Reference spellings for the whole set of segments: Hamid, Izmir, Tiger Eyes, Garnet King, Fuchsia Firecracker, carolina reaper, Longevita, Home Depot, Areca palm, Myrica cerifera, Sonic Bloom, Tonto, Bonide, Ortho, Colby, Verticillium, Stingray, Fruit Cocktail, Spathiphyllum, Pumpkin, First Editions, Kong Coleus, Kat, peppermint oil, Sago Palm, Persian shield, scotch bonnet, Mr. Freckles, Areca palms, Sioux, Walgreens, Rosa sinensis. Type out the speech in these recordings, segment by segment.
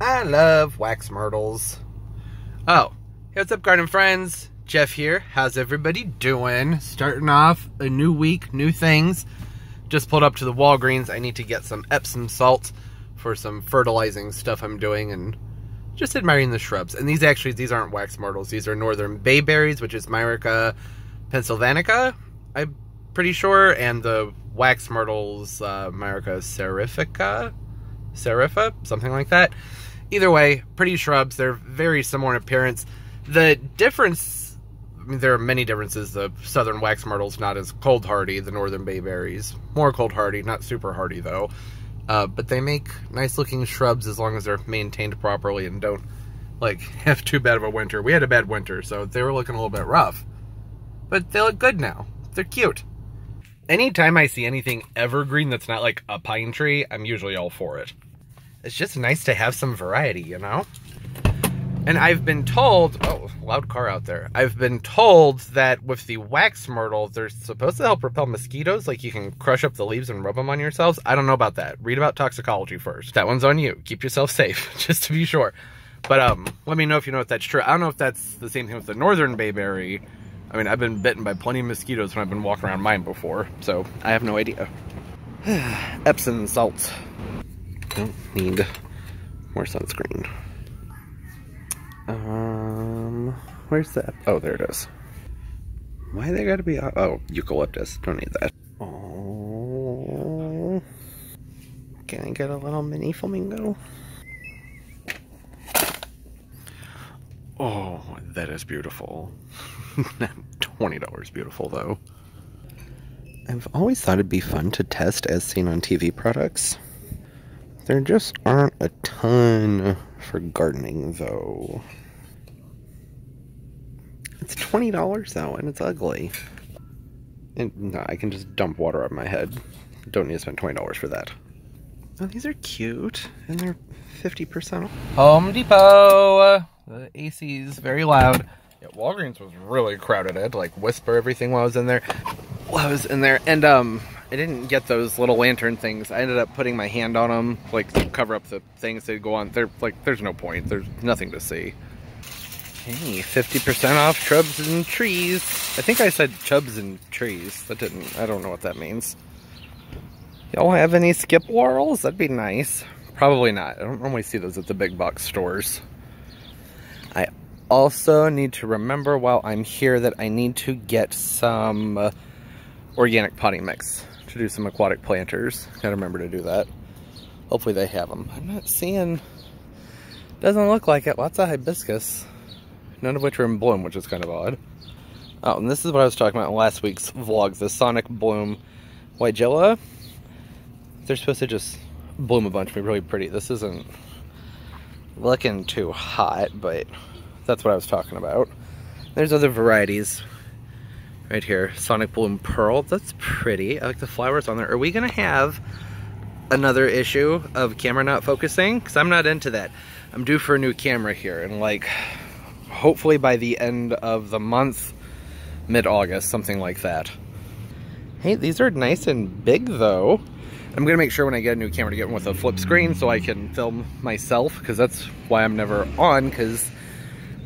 I love wax myrtles. Oh, hey, what's up, garden friends? Jeff here. How's everybody doing? Starting off a new week, new things. Just pulled up to the Walgreens. I need to get some Epsom salt for some fertilizing stuff I'm doing and just admiring the shrubs. And these aren't wax myrtles. These are northern bayberries, which is Myrica Pennsylvanica, I'm pretty sure. And the wax myrtles, Myrica cerifera, something like that. Either way, pretty shrubs. They're very similar in appearance. The difference, I mean, there are many differences. The southern wax myrtle's not as cold hardy. The northern bayberries, more cold hardy, not super hardy though. But they make nice looking shrubs as long as they're maintained properly and don't like have too bad of a winter. We had a bad winter, so they were looking a little bit rough. But they look good now. They're cute. Anytime I see anything evergreen that's not like a pine tree, I'm usually all for it. It's just nice to have some variety, you know? And I've been told, oh, loud car out there. I've been told that with the wax myrtle, they're supposed to help repel mosquitoes. Like you can crush up the leaves and rub them on yourselves. I don't know about that. Read about toxicology first. That one's on you. Keep yourself safe, just to be sure. But let me know if you know if that's true. I don't know if that's the same thing with the northern bayberry. I mean, I've been bitten by plenty of mosquitoes when I've been walking around mine before, so I have no idea. Epsom salt. Don't need more sunscreen. Where's that? Oh, there it is. Why they gotta be? Oh, eucalyptus. Don't need that. Oh, can I get a little mini flamingo? Oh, that is beautiful. $20 beautiful though. I've always thought it'd be fun to test as seen on TV products. There just aren't a ton for gardening though. It's $20 though, and it's ugly. And no, I can just dump water on my head. Don't need to spend $20 for that. Oh, these are cute, and they're 50% off. Home Depot! The AC is very loud. Yeah, Walgreens was really crowded. I had to like whisper everything while I was in there. And I didn't get those little lantern things. I ended up putting my hand on them, like to cover up the things that go on. They're like, there's no point. There's nothing to see. Hey, 50% off shrubs and trees. I think I said chubs and trees. I don't know what that means. Y'all have any skip laurels? That'd be nice. Probably not. I don't normally see those at the big box stores. I also need to remember while I'm here that I need to get some organic potting mix to do some aquatic planters. Gotta remember to do that. Hopefully they have them. I'm not seeing, doesn't look like it. Lots of hibiscus, none of which are in bloom, which is kind of odd. Oh, and this is what I was talking about in last week's vlog, the Sonic Bloom Weigela. They're supposed to just bloom a bunch and be really pretty. This isn't looking too hot, but that's what I was talking about. There's other varieties right here. Sonic Bloom Pearl, that's pretty. I like the flowers on there. Are we gonna have another issue of camera not focusing? Because I'm not into that. I'm due for a new camera here, and like hopefully by the end of the month, mid-August, something like that. Hey, these are nice and big though. I'm gonna make sure when I get a new camera to get one with a flip screen so I can film myself, because that's why I'm never on, because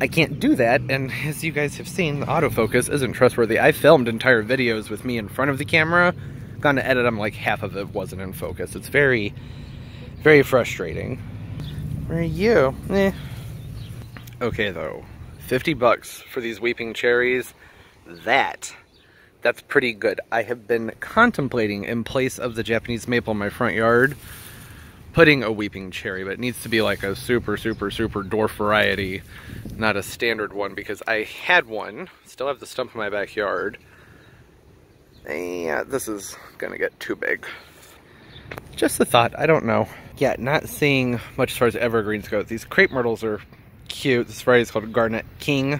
I can't do that, and as you guys have seen, the autofocus isn't trustworthy. I filmed entire videos with me in front of the camera. Gone to edit, I'm like, half of it wasn't in focus. It's very, very frustrating. Where are you? Eh. Okay though, $50 for these weeping cherries. That's pretty good. I have been contemplating, in place of the Japanese maple in my front yard, putting a weeping cherry, but it needs to be like a super, super, super dwarf variety, not a standard one, because I had one, still have the stump in my backyard. Yeah, this is gonna get too big. Just the thought, I don't know. Yeah, not seeing much as far as evergreens go. These crepe myrtles are cute. This variety is called Garnet King,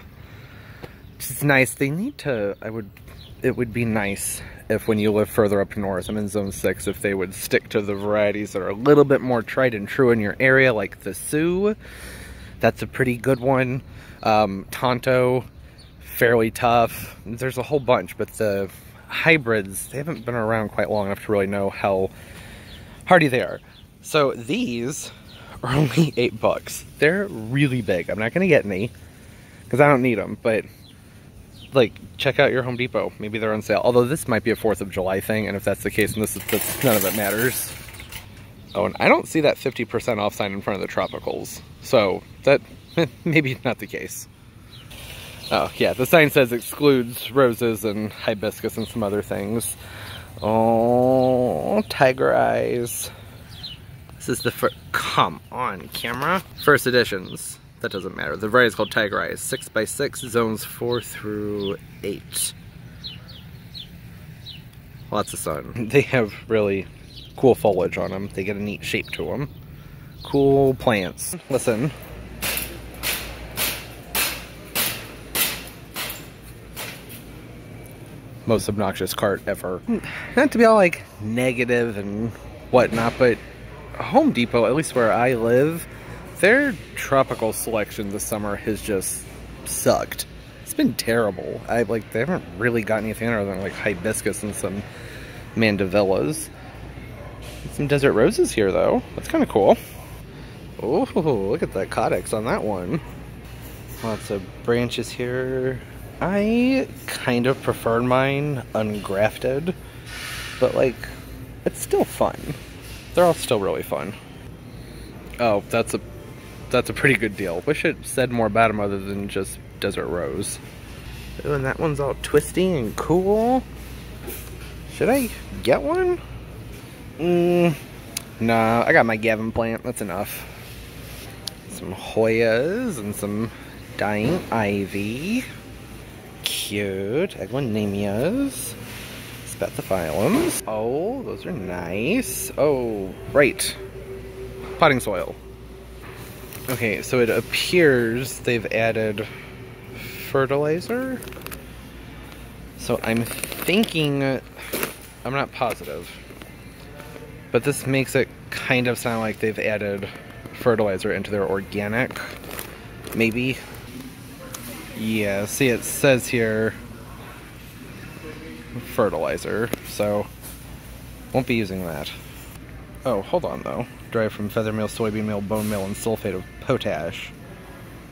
which is nice. They need to, it would be nice if when you live further up north, I'm in zone 6, if they would stick to the varieties that are a little bit more tried and true in your area, like the Sioux. That's a pretty good one. Tonto, fairly tough. There's a whole bunch, but the hybrids, they haven't been around quite long enough to really know how hardy they are. So these are only $8. They're really big. I'm not going to get any because I don't need them, but like, check out your Home Depot. Maybe they're on sale. Although this might be a 4th of July thing, and if that's the case, and that's, none of it matters. Oh, and I don't see that 50% off sign in front of the Tropicals. So, that maybe not the case. Oh, yeah, the sign says excludes roses and hibiscus and some other things. Oh, Tiger Eyes. This is the first, come on, camera. First Editions. That doesn't matter. The variety is called Tiger Eyes. 6x6, zones 4 through 8. Lots of sun. They have really cool foliage on them. They get a neat shape to them. Cool plants. Listen. Most obnoxious cart ever. Not to be all like negative and whatnot, but Home Depot, at least where I live, their tropical selection this summer has just sucked. It's been terrible. They haven't really got anything other than like hibiscus and some mandevillas. Some desert roses here though. That's kind of cool. Oh, look at that calyx on that one. Lots of branches here. I kind of prefer mine ungrafted, but like, it's still fun. They're all still really fun. Oh, that's a pretty good deal. Wish it said more about them other than just desert rose. Oh, and that one's all twisty and cool. Should I get one? Nah, I got my Gavin plant. That's enough. Some Hoyas and some dying ivy. Cute. Eglonamias. Spathiphyllums. Oh, those are nice. Oh, right. Potting soil. Okay, so it appears they've added fertilizer. So I'm thinking, I'm not positive, but this makes it kind of sound like they've added fertilizer into their organic, maybe. Yeah, see, it says here fertilizer, so won't be using that. Oh, hold on though. Derived from feather meal, soybean meal, bone meal, and sulfate of potash.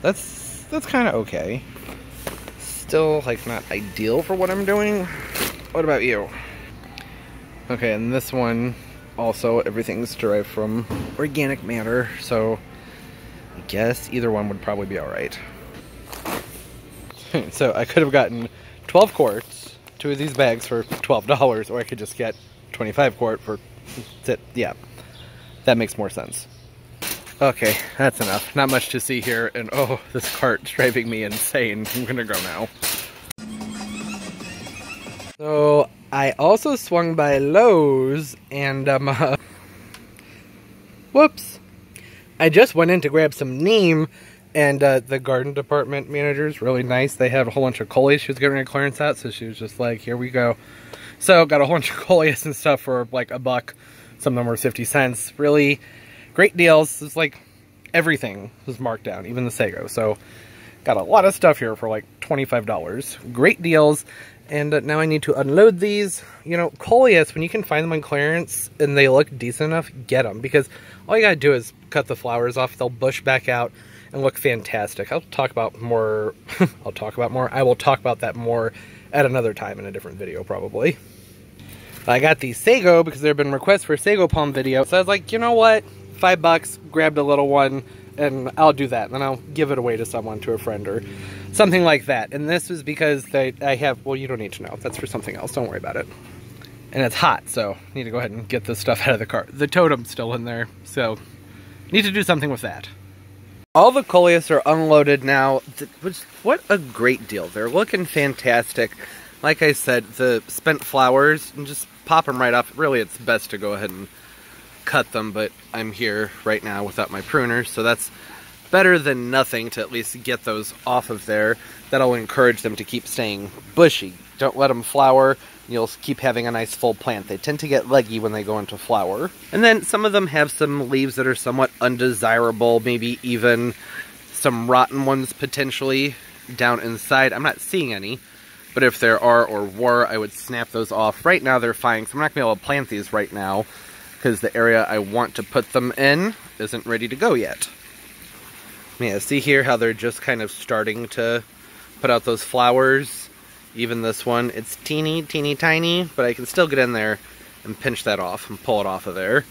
That's kind of okay. Still, like, not ideal for what I'm doing. What about you? Okay, and this one also, everything's derived from organic matter, so I guess either one would probably be all right. So I could have gotten 12 quarts, 2 of these bags for $12, or I could just get 25 quart for, yeah. That makes more sense. Okay, that's enough. Not much to see here, and oh, this cart's driving me insane. I'm gonna go now. So, I also swung by Lowes, and whoops. I just went in to grab some neem, and the garden department manager's really nice. They had a whole bunch of coleus she was getting ready to clearance out, so she was just like, here we go. So, got a whole bunch of coleus and stuff for like $1. Some of them were 50 cents. Really great deals. It's like everything was marked down, even the sago. So got a lot of stuff here for like $25. Great deals. And now I need to unload these. You know, coleus, when you can find them on clearance and they look decent enough, get them. Because all you gotta do is cut the flowers off. They'll bush back out and look fantastic. I will talk about that more at another time in a different video probably. I got the sago because there have been requests for a Sago Palm video. So I was like, you know what? $5, grabbed a little one, and I'll do that. And then I'll give it away to someone, to a friend or something like that. And this was because I have, well, you don't need to know. That's for something else. Don't worry about it. And it's hot, so I need to go ahead and get this stuff out of the cart. The totem's still in there, so need to do something with that. All the coleus are unloaded now. What a great deal. They're looking fantastic. Like I said, the spent flowers, and just pop them right off. Really, it's best to go ahead and cut them, but I'm here right now without my pruner, so that's better than nothing to at least get those off of there. That'll encourage them to keep staying bushy. Don't let them flower. You'll keep having a nice full plant. They tend to get leggy when they go into flower. And then some of them have some leaves that are somewhat undesirable, maybe even some rotten ones potentially down inside. I'm not seeing any. But if there are or were, I would snap those off. Right now they're fine, so I'm not going to be able to plant these right now. because the area I want to put them in isn't ready to go yet. Yeah, see here how they're just kind of starting to put out those flowers. Even this one, it's teeny, teeny, tiny, but I can still get in there and pinch that off and pull it off of there.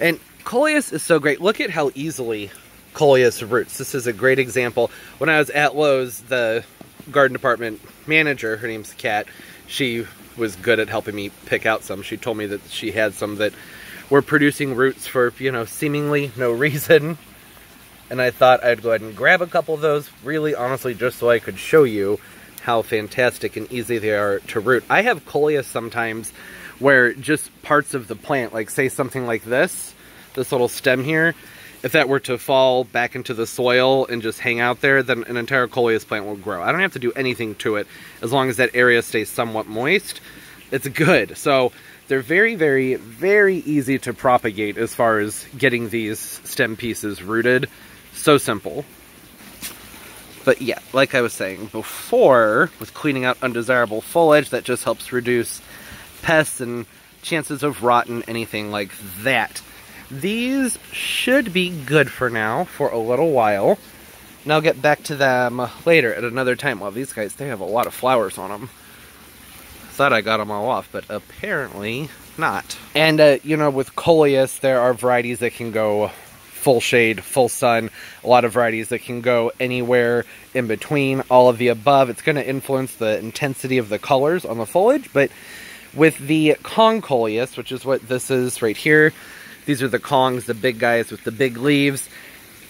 And Coleus is so great. Look at how easily Coleus roots. This is a great example. When I was at Lowes, the garden department manager, her name's Kat, she was good at helping me pick out some. She told me that she had some that were producing roots for, you know, seemingly no reason. And I thought I'd go ahead and grab a couple of those, really honestly, just so I could show you how fantastic and easy they are to root. I have Coleus sometimes where just parts of the plant, like say something like this little stem here, if that were to fall back into the soil and just hang out there, then an entire Coleus plant will grow. I don't have to do anything to it. As long as that area stays somewhat moist, it's good. So they're very, very, very easy to propagate as far as getting these stem pieces rooted. So simple. But yeah, like I was saying before, with cleaning out undesirable foliage, that just helps reduce pests and chances of rot and anything like that. These should be good for now, for a little while, and I'll get back to them later at another time. Well, these guys, they have a lot of flowers on them. Thought I got them all off, but apparently not. And, you know, with Coleus, there are varieties that can go full shade, full sun, a lot of varieties that can go anywhere in between, all of the above. It's going to influence the intensity of the colors on the foliage, but with the Kong Coleus, which is what this is right here, these are the Kongs, the big guys with the big leaves.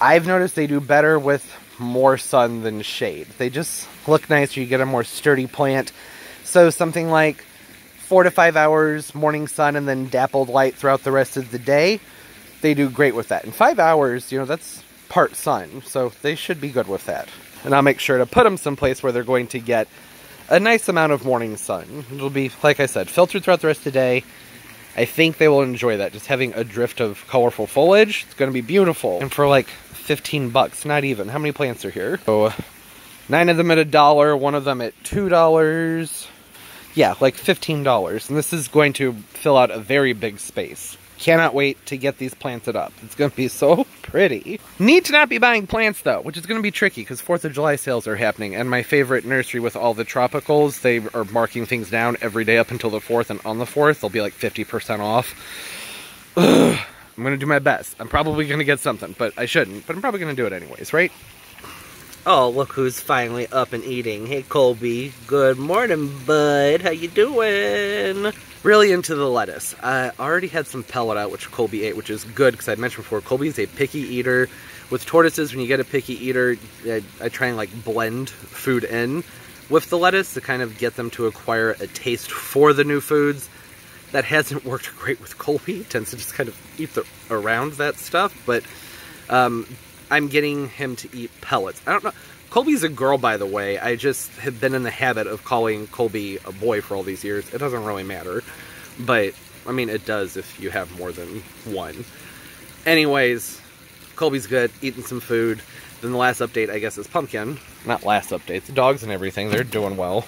I've noticed they do better with more sun than shade. They just look nicer. You get a more sturdy plant. So something like 4 to 5 hours morning sun and then dappled light throughout the rest of the day, they do great with that. In 5 hours, you know, that's part sun. So they should be good with that. And I'll make sure to put them someplace where they're going to get a nice amount of morning sun. It'll be, like I said, filtered throughout the rest of the day. I think they will enjoy that. Just having a drift of colorful foliage, it's going to be beautiful. And for like 15 bucks, not even. How many plants are here? So 9 of them at $1, 1 of them at $2. Yeah, like $15. And this is going to fill out a very big space. Cannot wait to get these planted up. It's going to be so pretty. Need to not be buying plants though, which is going to be tricky because 4th of July sales are happening. And my favorite nursery with all the tropicals, they are marking things down every day up until the 4th. And on the 4th, they'll be like 50% off. Ugh, I'm going to do my best. I'm probably going to get something, but I shouldn't. But I'm probably going to do it anyways, right? Oh, look who's finally up and eating. Hey, Colby. Good morning, bud. How you doing? Really into the lettuce. I already had some pellet out, which Colby ate, which is good, because I mentioned before, Colby's a picky eater. With tortoises, when you get a picky eater, I try and, like, blend food in with the lettuce to kind of get them to acquire a taste for the new foods. That hasn't worked great with Colby. He tends to just kind of eat around that stuff, but I'm getting him to eat pellets. I don't know. Colby's a girl, by the way. I just have been in the habit of calling Colby a boy for all these years. It doesn't really matter. But, I mean, it does if you have more than one. Anyways, Colby's good. Eating some food. Then the last update, I guess, is Pumpkin. Not last update. The dogs and everything, they're doing well.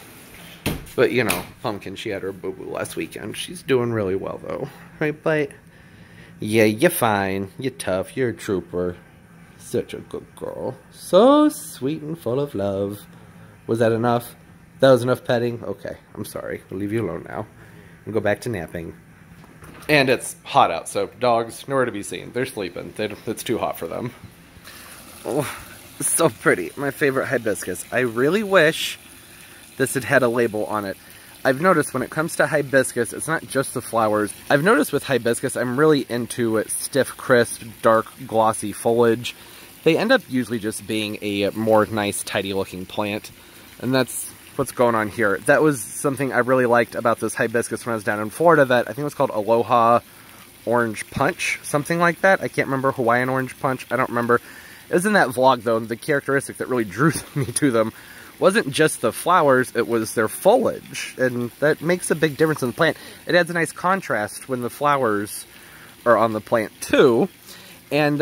But, you know, Pumpkin, she had her boo-boo last weekend. She's doing really well, though. Right, Bite? Yeah, you're fine. You're tough. You're a trooper. Such a good girl. So sweet and full of love. Was that enough? That was enough petting? Okay, I'm sorry. I'll leave you alone now. And go back to napping. And it's hot out, so dogs, nowhere to be seen. They're sleeping. It's too hot for them. Oh, so pretty. My favorite hibiscus. I really wish this had had a label on it. I've noticed when it comes to hibiscus, it's not just the flowers. I've noticed with hibiscus, I'm really into stiff, crisp, dark, glossy foliage. They end up usually just being a more nice, tidy-looking plant. And that's what's going on here. That was something I really liked about this hibiscus when I was down in Florida that I think it was called Aloha Orange Punch, something like that. I can't remember. Hawaiian Orange Punch. I don't remember. It was in that vlog, though, and the characteristic that really drew me to them wasn't just the flowers, it was their foliage. And that makes a big difference in the plant. It adds a nice contrast when the flowers are on the plant too. And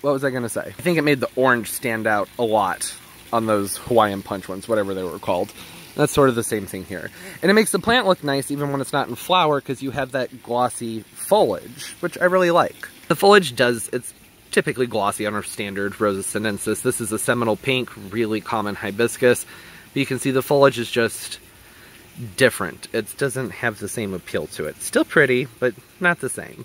what was I gonna say? I think it made the orange stand out a lot on those Hawaiian Punch ones, whatever they were called. That's sort of the same thing here. And it makes the plant look nice even when it's not in flower because you have that glossy foliage, which I really like. The foliage does, it's typically glossy on our standard Rosa sinensis. This is a seminal pink, really common hibiscus. But you can see the foliage is just different. It doesn't have the same appeal to it. Still pretty, but not the same.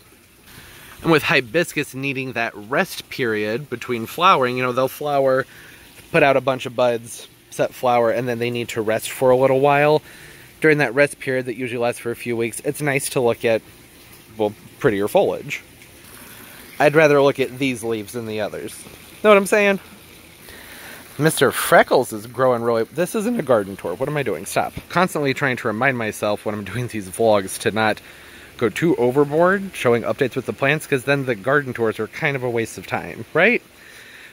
And with hibiscus needing that rest period between flowering, you know, they'll flower, put out a bunch of buds, set flower, and then they need to rest for a little while. During that rest period that usually lasts for a few weeks, it's nice to look at, well, prettier foliage. I'd rather look at these leaves than the others. Know what I'm saying? Mr. Freckles is growing really... This isn't a garden tour. What am I doing? Stop. Constantly trying to remind myself when I'm doing these vlogs to not go too overboard, showing updates with the plants, because then the garden tours are kind of a waste of time, right?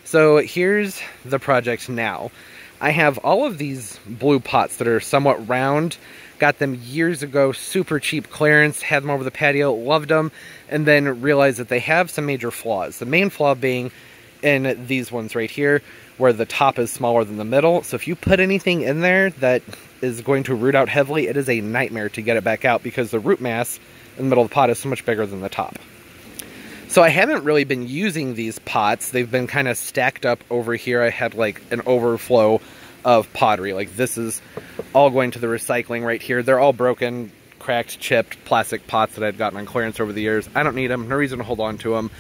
So here's the project now. I have all of these blue pots that are somewhat round. Got them years ago, super cheap clearance, had them over the patio, loved them, and then realized that they have some major flaws. The main flaw being in these ones right here, where the top is smaller than the middle. So if you put anything in there that is going to root out heavily, it is a nightmare to get it back out because the root mass in the middle of the pot is so much bigger than the top. So I haven't really been using these pots. They've been kind of stacked up over here. I had like an overflow of pottery. Like this is all going to the recycling right here. They're all broken, cracked, chipped plastic pots that I'd gotten on clearance over the years. I don't need them, no reason to hold on to them.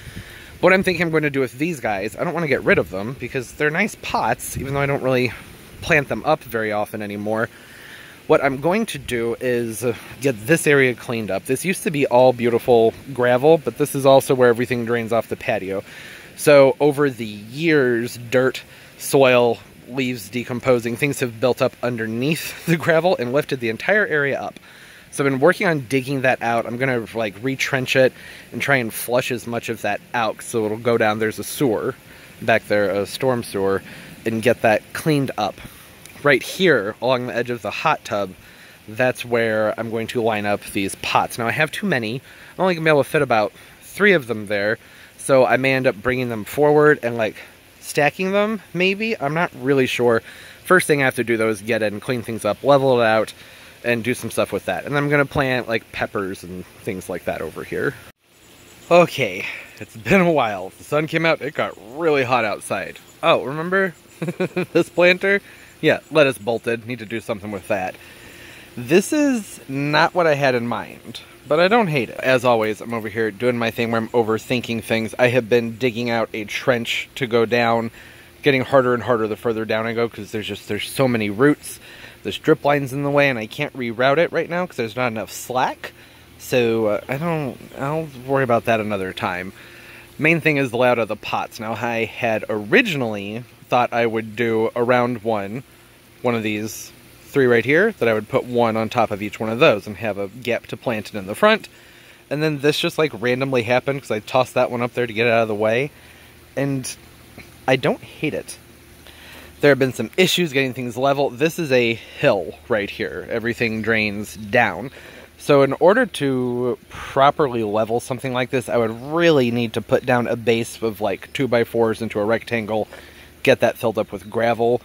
What I'm thinking I'm going to do with these guys, I don't want to get rid of them because they're nice pots, even though I don't really plant them up very often anymore. What I'm going to do is get this area cleaned up. This used to be all beautiful gravel, but this is also where everything drains off the patio. So over the years, dirt, soil, leaves decomposing, things have built up underneath the gravel and lifted the entire area up. So I've been working on digging that out. I'm going to like retrench it and try and flush as much of that out so it'll go down. There's a sewer back there, a storm sewer, and get that cleaned up. Right here along the edge of the hot tub, that's where I'm going to line up these pots. Now I have too many. I'm only going to be able to fit about 3 of them there. So I may end up bringing them forward and like stacking them maybe. I'm not really sure. First thing I have to do though is get in, clean things up, level it out, and do some stuff with that. And I'm gonna plant like peppers and things like that over here. Okay, it's been a while. The sun came out, it got really hot outside. Oh, remember this planter? Yeah, lettuce bolted, need to do something with that. This is not what I had in mind, but I don't hate it. As always, I'm over here doing my thing where I'm overthinking things. I have been digging out a trench to go down, getting harder and harder the further down I go because there's so many roots. This drip line's in the way, and I can't reroute it right now because there's not enough slack. So I'll worry about that another time. Main thing is the layout of the pots. Now, I had originally thought I would do around one of these 3 right here, that I would put one on top of each one of those and have a gap to plant it in the front. And then this just like randomly happened because I tossed that one up there to get it out of the way. And I don't hate it. There have been some issues getting things level. This is a hill right here. Everything drains down. So in order to properly level something like this, I would really need to put down a base of like 2x4s into a rectangle, get that filled up with gravel.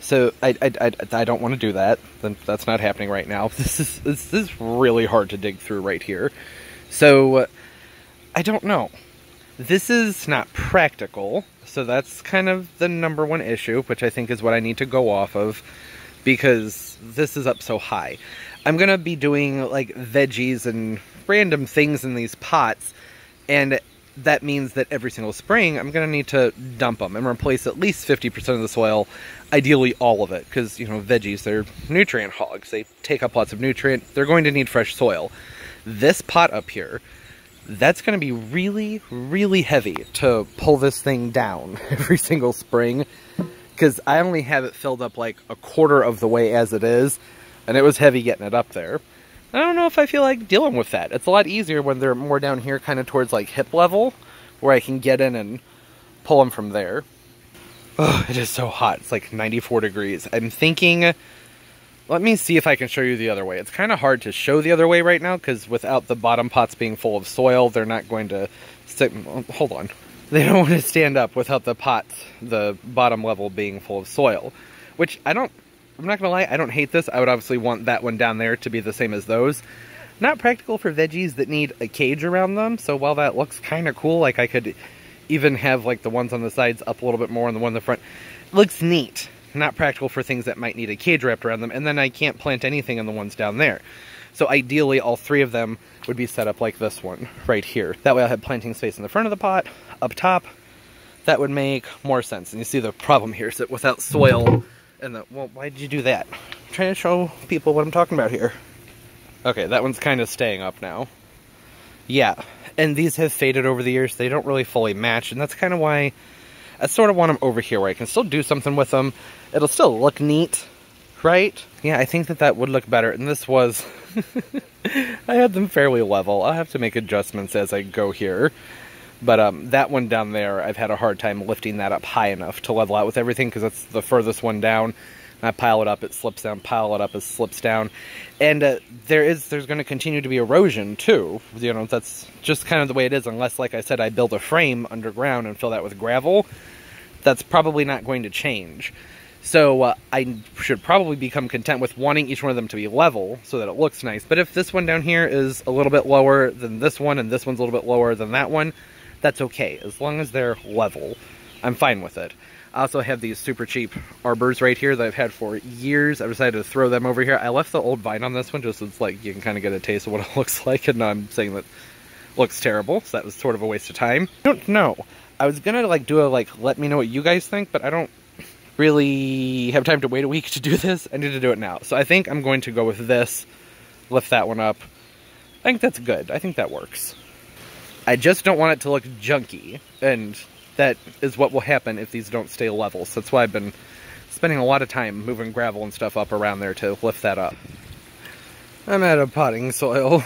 So I don't want to do that. That's not happening right now. This is really hard to dig through right here. So I don't know. This is not practical. So that's kind of the #1 issue, which I think is what I need to go off of because this is up so high. I'm going to be doing like veggies and random things in these pots, and that means that every single spring I'm going to need to dump them and replace at least 50% of the soil, ideally all of it, because, you know, veggies, they're nutrient hogs. They take up lots of nutrient. They're going to need fresh soil. This pot up here, that's going to be really, really heavy to pull this thing down every single spring because I only have it filled up like a quarter of the way as it is, and it was heavy getting it up there. I don't know if I feel like dealing with that. It's a lot easier when they're more down here kind of towards like hip level where I can get in and pull them from there. Oh, it is so hot. It's like 94 degrees. I'm thinking... Let me see if I can show you the other way. It's kind of hard to show the other way right now because without the bottom pots being full of soil, they're not going to sit... Hold on. They don't want to stand up without the pots, the bottom level being full of soil, which I don't I'm not gonna lie, I don't hate this. I would obviously want that one down there to be the same as those. Not practical for veggies that need a cage around them, so while that looks kind of cool, like I could even have like the ones on the sides up a little bit more and the one in the front. Looks neat. Not practical for things that might need a cage wrapped around them, and then I can't plant anything on the ones down there. So ideally, all three of them would be set up like this one right here. That way I'll have planting space in the front of the pot, up top. That would make more sense. And you see the problem here is that without soil and the, well, why did you do that? I'm trying to show people what I'm talking about here. Okay, that one's kind of staying up now. Yeah, and these have faded over the years. They don't really fully match, and that's kind of why I sort of want them over here where I can still do something with them. It'll still look neat, right? Yeah, I think that that would look better. And this was, I had them fairly level. I'll have to make adjustments as I go here. But that one down there, I've had a hard time lifting that up high enough to level out with everything because that's the furthest one down. And I pile it up, it slips down, pile it up, it slips down. And there's going to continue to be erosion too. You know, that's just kind of the way it is, unless, like I said, I build a frame underground and fill that with gravel. That's probably not going to change. So I should probably become content with wanting each one of them to be level so that it looks nice. But if this one down here is a little bit lower than this one, and this one's a little bit lower than that one, that's okay. As long as they're level, I'm fine with it. I also have these super cheap arbors right here that I've had for years. I've decided to throw them over here. I left the old vine on this one just so it's like you can kind of get a taste of what it looks like. And now I'm saying that looks terrible, so that was sort of a waste of time. I don't know. I was gonna like do a like let me know what you guys think, but I don't really have time to wait a week to do this. I need to do it now. So I think I'm going to go with this, lift that one up. I think that's good. I think that works. I just don't want it to look junky, and that is what will happen if these don't stay level. So that's why I've been spending a lot of time moving gravel and stuff up around there to lift that up. I'm out of potting soil.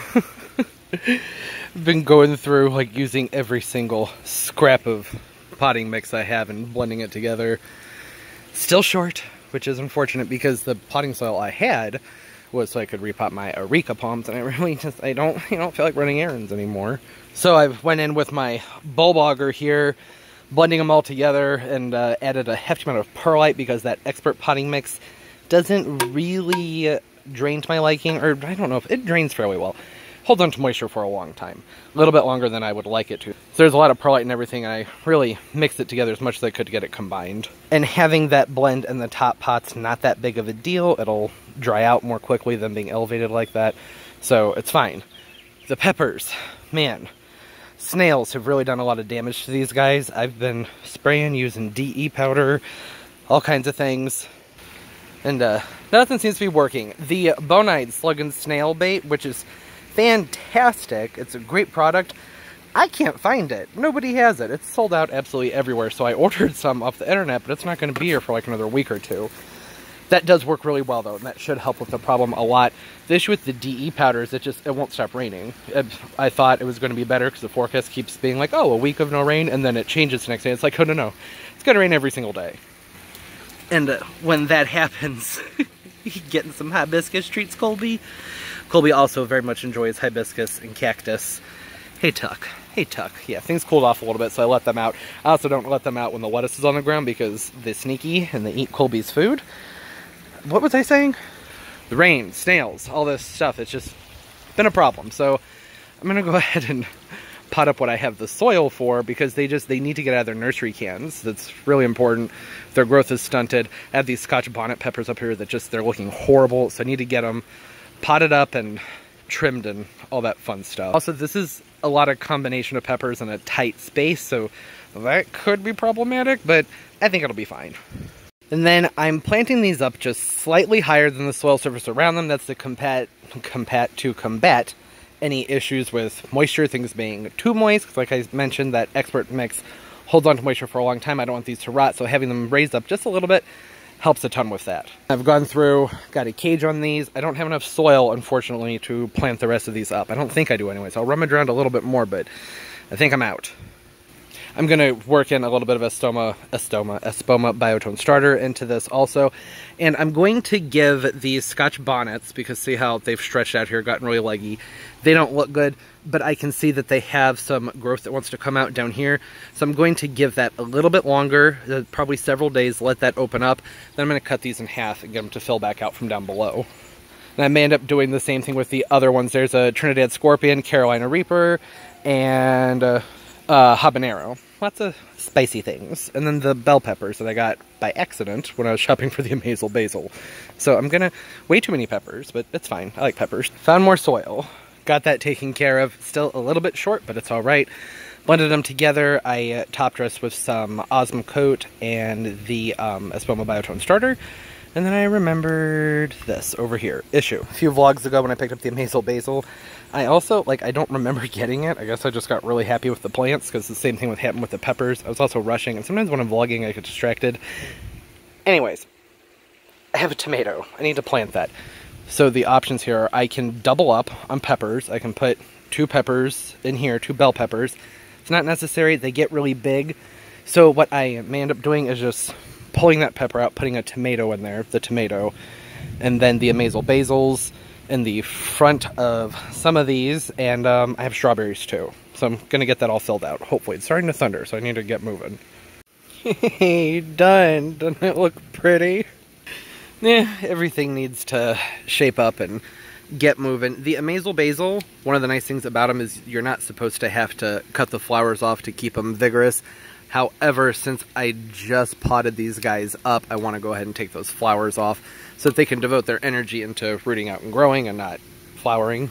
I've been going through, like, using every single scrap of potting mix I have and blending it together. Still short, which is unfortunate because the potting soil I had was so I could repot my Areca palms, and I really just, I don't feel like running errands anymore. So I went in with my bulb auger here, blending them all together, and added a hefty amount of perlite because that expert potting mix doesn't really drain to my liking, or I don't know if it drains fairly well. Holds on to moisture for a long time, a little bit longer than I would like it to. So there's a lot of perlite and everything, and I really mixed it together as much as I could to get it combined. And having that blend in the top pot's not that big of a deal. It'll dry out more quickly than being elevated like that, so it's fine. The peppers, man, snails have really done a lot of damage to these guys. I've been spraying, using DE powder, all kinds of things. And nothing seems to be working. The Bonide slug and snail bait, which is fantastic. It's a great product. I can't find it. Nobody has it. It's sold out absolutely everywhere, so I ordered some off the internet, but it's not going to be here for like another week or two. That does work really well, though, and that should help with the problem a lot. The issue with the DE powder is it won't stop raining. I thought it was going to be better because the forecast keeps being like, oh, a week of no rain, and then it changes the next day. It's like, oh, no. It's going to rain every single day. And when that happens, getting some hibiscus treats, Colby. Colby also very much enjoys hibiscus and cactus. Hey, Tuck. Hey, Tuck. Yeah, things cooled off a little bit, so I let them out. I also don't let them out when the lettuce is on the ground because they're sneaky and they eat Colby's food. What was I saying? The rain, snails, all this stuff. It's just been a problem. So I'm going to go ahead and pot up what I have the soil for because they need to get out of their nursery cans. That's really important. Their growth is stunted. I have these Scotch bonnet peppers up here that just, they're looking horrible. So I need to get them potted up and trimmed and all that fun stuff. Also, this is a lot of combination of peppers in a tight space, so that could be problematic, but I think it'll be fine. And then I'm planting these up just slightly higher than the soil surface around them. That's to combat any issues with moisture, things being too moist, because like I mentioned, that expert mix holds on to moisture for a long time. I don't want these to rot, so having them raised up just a little bit helps a ton with that. I've gone through, got a cage on these. I don't have enough soil, unfortunately, to plant the rest of these up. I don't think I do anyways. I'll rummage around a little bit more, but I think I'm out. I'm gonna work in a little bit of Espoma Biotone Starter into this also. And I'm going to give these Scotch Bonnets, because see how they've stretched out here, gotten really leggy. They don't look good, but I can see that they have some growth that wants to come out down here. So I'm going to give that a little bit longer, probably several days, let that open up. Then I'm gonna cut these in half and get them to fill back out from down below. And I may end up doing the same thing with the other ones. There's a Trinidad Scorpion, Carolina Reaper, and habanero. Lots of spicy things. And then the bell peppers that I got by accident when I was shopping for the Amazel Basil. So I'm gonna, way too many peppers, but it's fine. I like peppers. Found more soil. Got that taken care of. Still a little bit short, but it's all right. Blended them together. I top dressed with some Osmocote and the Espoma Biotone Starter. And then I remembered this over here, Issue. A few vlogs ago when I picked up the Amazel Basil, I also, like, I don't remember getting it. I guess I just got really happy with the plants, because the same thing happened with the peppers. I was also rushing, and sometimes when I'm vlogging, I get distracted. Anyways, I have a tomato. I need to plant that. So the options here are I can double up on peppers. I can put 2 peppers in here, 2 bell peppers. It's not necessary. They get really big. So what I may end up doing is just pulling that pepper out, putting a tomato in there, the tomato, and then the Amazel Basils in the front of some of these, and I have strawberries too. So I'm gonna get that all filled out, hopefully. It's starting to thunder, so I need to get moving. Hey, done. Doesn't it look pretty? Yeah, everything needs to shape up and get moving. The Amazel Basil, one of the nice things about them is you're not supposed to have to cut the flowers off to keep them vigorous. However, since I just potted these guys up, I want to go ahead and take those flowers off so that they can devote their energy into rooting out and growing and not flowering.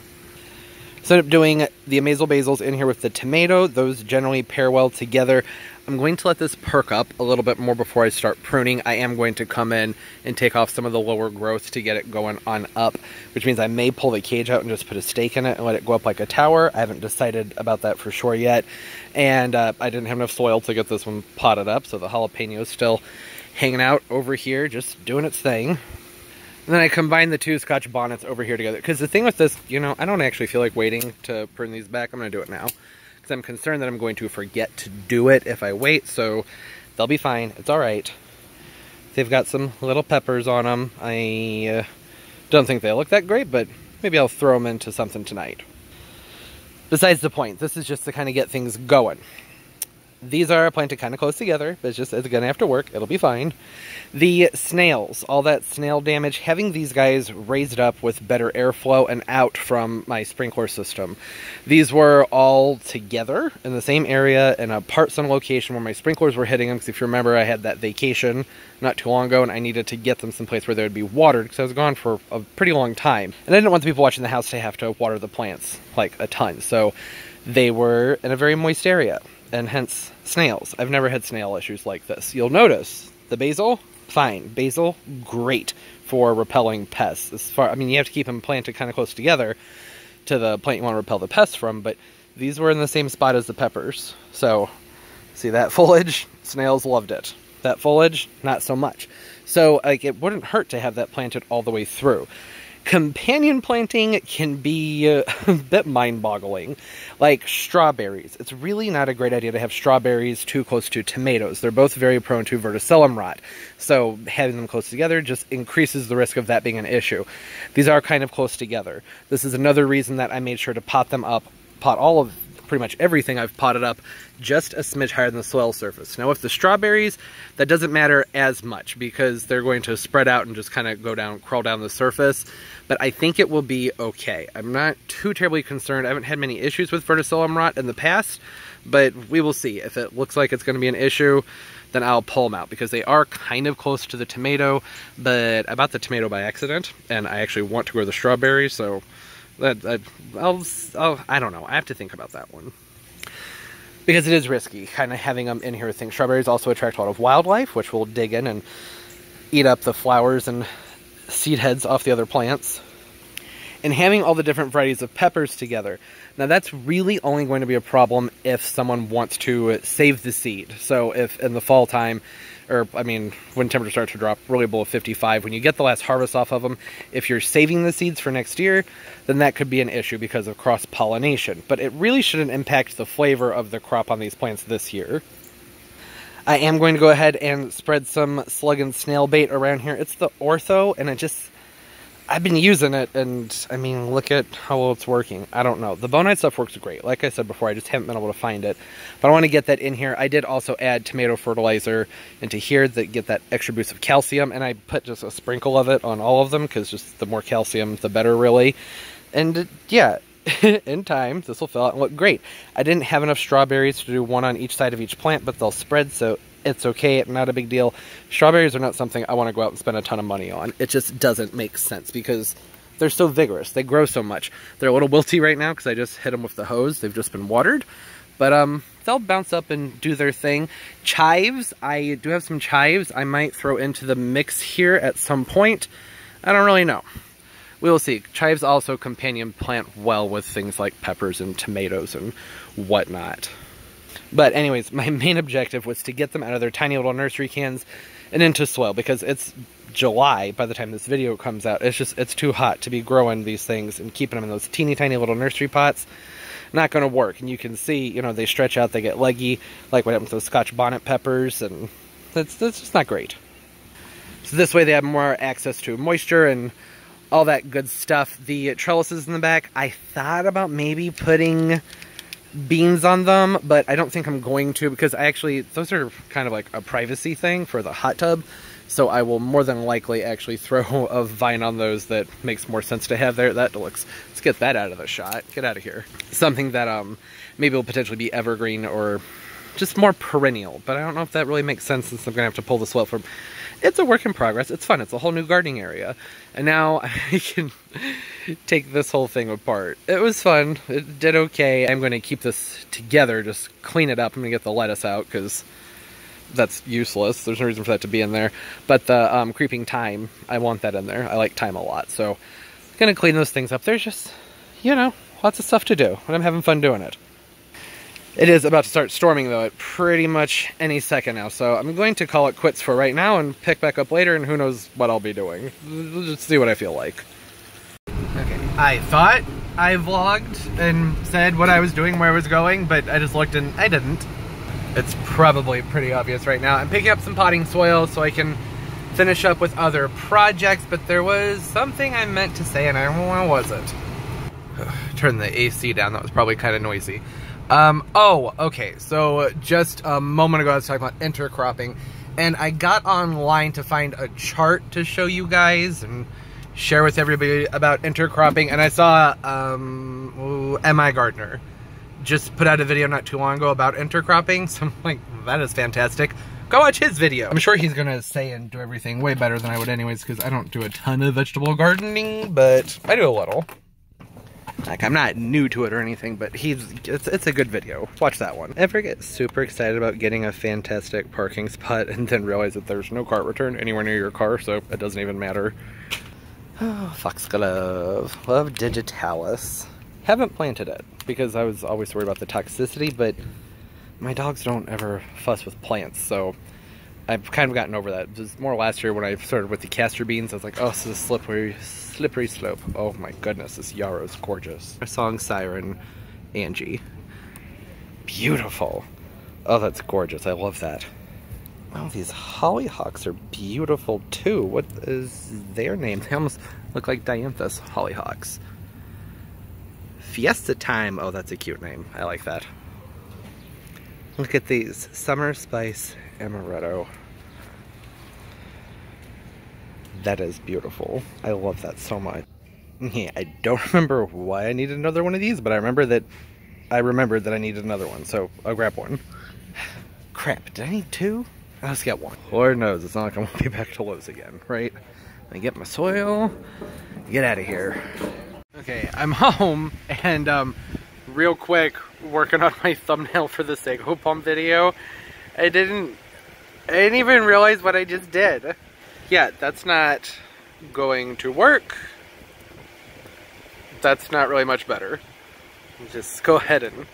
So I ended up doing the Amazel Basils in here with the tomato. Those generally pair well together. I'm going to let this perk up a little bit more before I start pruning. I am going to come in and take off some of the lower growth to get it going on up, which means I may pull the cage out and just put a stake in it and let it go up like a tower. I haven't decided about that for sure yet. And I didn't have enough soil to get this one potted up, so the jalapeno is still hanging out over here, just doing its thing. And then I combine the 2 Scotch Bonnets over here together. Because the thing with this, you know, I don't actually feel like waiting to prune these back. I'm going to do it now. Because I'm concerned that I'm going to forget to do it if I wait. So they'll be fine. It's all right. They've got some little peppers on them. I don't think they look that great, but maybe I'll throw them into something tonight. Besides the point, this is just to kind of get things going. These are planted kind of close together, but it's going to have to work. It'll be fine. The snails, all that snail damage, having these guys raised up with better airflow and out from my sprinkler system. These were all together in the same area in a part-some location where my sprinklers were hitting them, because if you remember, I had that vacation not too long ago, and I needed to get them someplace where they would be watered, because I was gone for a pretty long time. And I didn't want the people watching the house to have to water the plants, like, a ton. So they were in a very moist area, and hence snails. I've never had snail issues like this. You'll notice the basil, fine. Basil, great for repelling pests. As far, I mean, you have to keep them planted kind of close together to the plant you want to repel the pests from, but these were in the same spot as the peppers. So, see that foliage? Snails loved it. That foliage, not so much. So, like, it wouldn't hurt to have that planted all the way through. Companion planting can be a bit mind-boggling, like strawberries. It's really not a great idea to have strawberries too close to tomatoes. They're both very prone to verticillum rot, so having them close together just increases the risk of that being an issue. These are kind of close together. This is another reason that I made sure to pot them up, pot all of pretty much everything I've potted up just a smidge higher than the soil surface. Now with the strawberries, that doesn't matter as much because they're going to spread out and just kind of go down, crawl down the surface, but I think it will be okay. I'm not too terribly concerned. I haven't had many issues with verticillum rot in the past, but we will see. If it looks like it's going to be an issue, then I'll pull them out because they are kind of close to the tomato, but I bought the tomato by accident and I actually want to grow the strawberry, so I don't know. I have to think about that one. Because it is risky, kind of having them in here with things. Strawberries also attract a lot of wildlife, which will dig in and eat up the flowers and seed heads off the other plants. and having all the different varieties of peppers together. Now that's really only going to be a problem if someone wants to save the seed. So if in the fall time, or I mean when temperature starts to drop really below 55, when you get the last harvest off of them, if you're saving the seeds for next year, then that could be an issue because of cross-pollination. But it really shouldn't impact the flavor of the crop on these plants this year. I am going to go ahead and spread some slug and snail bait around here. It's the Ortho, and I've been using it, and I mean, look at how well it's working. I don't know. The Bonide stuff works great. Like I said before, I just haven't been able to find it. But I want to get that in here. I did also add tomato fertilizer into here to get that extra boost of calcium, and I put just a sprinkle of it on all of them, because just the more calcium, the better, really. And yeah, in time, this will fill out and look great. I didn't have enough strawberries to do one on each side of each plant, but they'll spread, so it's okay, not a big deal. Strawberries are not something I want to go out and spend a ton of money on. It just doesn't make sense because they're so vigorous. They grow so much. They're a little wilty right now because I just hit them with the hose. They've just been watered. But they'll bounce up and do their thing. Chives, I do have some chives I might throw into the mix here at some point. I don't really know. We will see. Chives also companion plant well with things like peppers and tomatoes and whatnot. But anyways, my main objective was to get them out of their tiny little nursery cans and into soil, because it's July by the time this video comes out. It's too hot to be growing these things and keeping them in those teeny tiny little nursery pots. Not going to work. And you can see, you know, they stretch out, they get leggy, like what happened with those Scotch bonnet peppers, and that's just not great. So this way they have more access to moisture and all that good stuff. The trellises in the back, I thought about maybe putting beans on them, but I don't think I'm going to, because I actually, those are kind of like a privacy thing for the hot tub, so I will more than likely actually throw a vine on those that makes more sense to have there. That looks, let's get that out of the shot. Get out of here. Something that maybe will potentially be evergreen or just more perennial, but I don't know if that really makes sense since I'm going to have to pull the soil from. It's a work in progress. It's fun. It's a whole new gardening area. And now I can take this whole thing apart. It was fun. It did okay. I'm going to keep this together, just clean it up. I'm going to get the lettuce out because that's useless. There's no reason for that to be in there. But the creeping thyme, I want that in there. I like thyme a lot. So I'm going to clean those things up. There's just, you know, lots of stuff to do. And I'm having fun doing it. It is about to start storming, though, at pretty much any second now, so I'm going to call it quits for right now and pick back up later, and who knows what I'll be doing. We'll just see what I feel like. Okay, I thought I vlogged and said what I was doing, where I was going, but I just looked and I didn't. It's probably pretty obvious right now. I'm picking up some potting soil so I can finish up with other projects, but there was something I meant to say, and I wasn't. Turn the AC down, that was probably kind of noisy. Okay, so just a moment ago I was talking about intercropping, and I got online to find a chart to show you guys and share with everybody about intercropping, and I saw M.I. Gardener just put out a video not too long ago about intercropping, so I'm like, that is fantastic. Go watch his video. I'm sure he's gonna say and do everything way better than I would anyways, because I don't do a ton of vegetable gardening, but I do a little. Like, I'm not new to it or anything, but it's a good video. Watch that one. I ever get super excited about getting a fantastic parking spot and then realize that there's no cart return anywhere near your car, so it doesn't even matter. Oh, foxglove. Love digitalis. Haven't planted it because I was always worried about the toxicity, but my dogs don't ever fuss with plants, so I've kind of gotten over that. It was more last year when I started with the castor beans. I was like, oh, this is a slippery slope. Oh my goodness, this yarrow's gorgeous. Our song siren, Angie. Beautiful. Oh, that's gorgeous. I love that. Wow, these hollyhocks are beautiful too. What is their name? They almost look like dianthus hollyhocks. Fiesta Time. Oh, that's a cute name. I like that. Look at these. Summer Spice Amaretto. That is beautiful. I love that so much. Yeah, I don't remember why I needed another one of these, but I remembered that I needed another one, so I'll grab one. Crap, did I need two? I'll just get one. Lord knows, it's not like I'm going to be back to Lowes again, right? I get my soil, get out of here. Okay, I'm home, and real quick, working on my thumbnail for the Sago Palm video. I didn't even realize what I just did. Yeah, that's not going to work. that's not really much better. Just go ahead and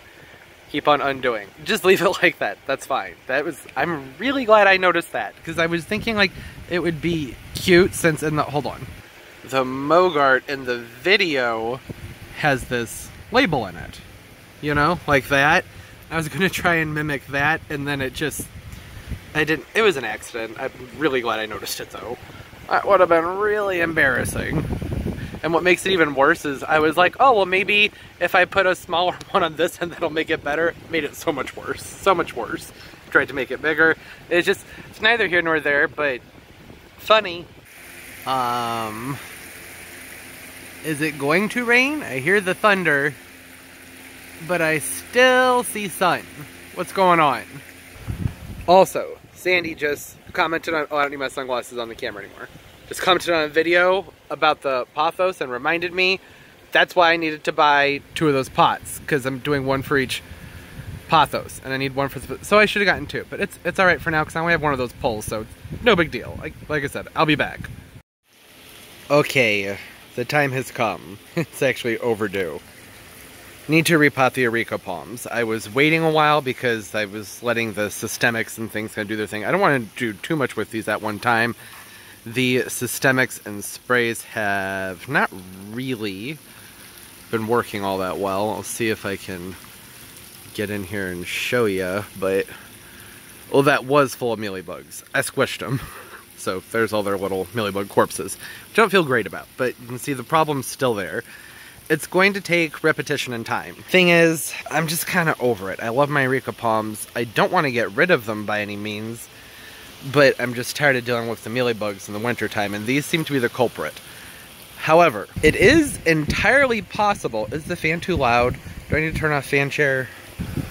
keep on undoing. Just leave it like that. That's fine. That was, I'm really glad I noticed that, because I was thinking like it would be cute since in the, hold on. The Mogart in the video has this label in it, you know, like that. I was gonna try and mimic that, and then it just, I didn't, it was an accident. I'm really glad I noticed it though. That would have been really embarrassing. And what makes it even worse is I was like, oh, well, maybe if I put a smaller one on this and that'll make it better. It made it so much worse, so much worse. Tried to make it bigger. It's just, it's neither here nor there, but funny. Is it going to rain? I hear the thunder, but I still see sun. What's going on? Also, Sandy just commented on, oh, I don't need my sunglasses on the camera anymore. Just commented on a video about the pothos and reminded me that's why I needed to buy 2 of those pots, because I'm doing one for each pothos and I need one for, so I should have gotten 2, but it's all right for now because I only have one of those poles, so no big deal. Like I said, I'll be back. Okay, the time has come. It's actually overdue. Need to repot the Areca palms. I was waiting a while because I was letting the systemics and things kind of do their thing. I don't want to do too much with these at one time. The systemics and sprays have not really been working all that well. I'll see if I can get in here and show you, but... well, that was full of mealybugs. I squished them. So there's all their little mealybug corpses, which I don't feel great about, but you can see the problem's still there. It's going to take repetition and time. Thing is, I'm just kind of over it. I love my Areca palms. I don't want to get rid of them by any means, but I'm just tired of dealing with the mealybugs in the wintertime, and these seem to be the culprit. However, it is entirely possible. Is the fan too loud? Do I need to turn off fan chair?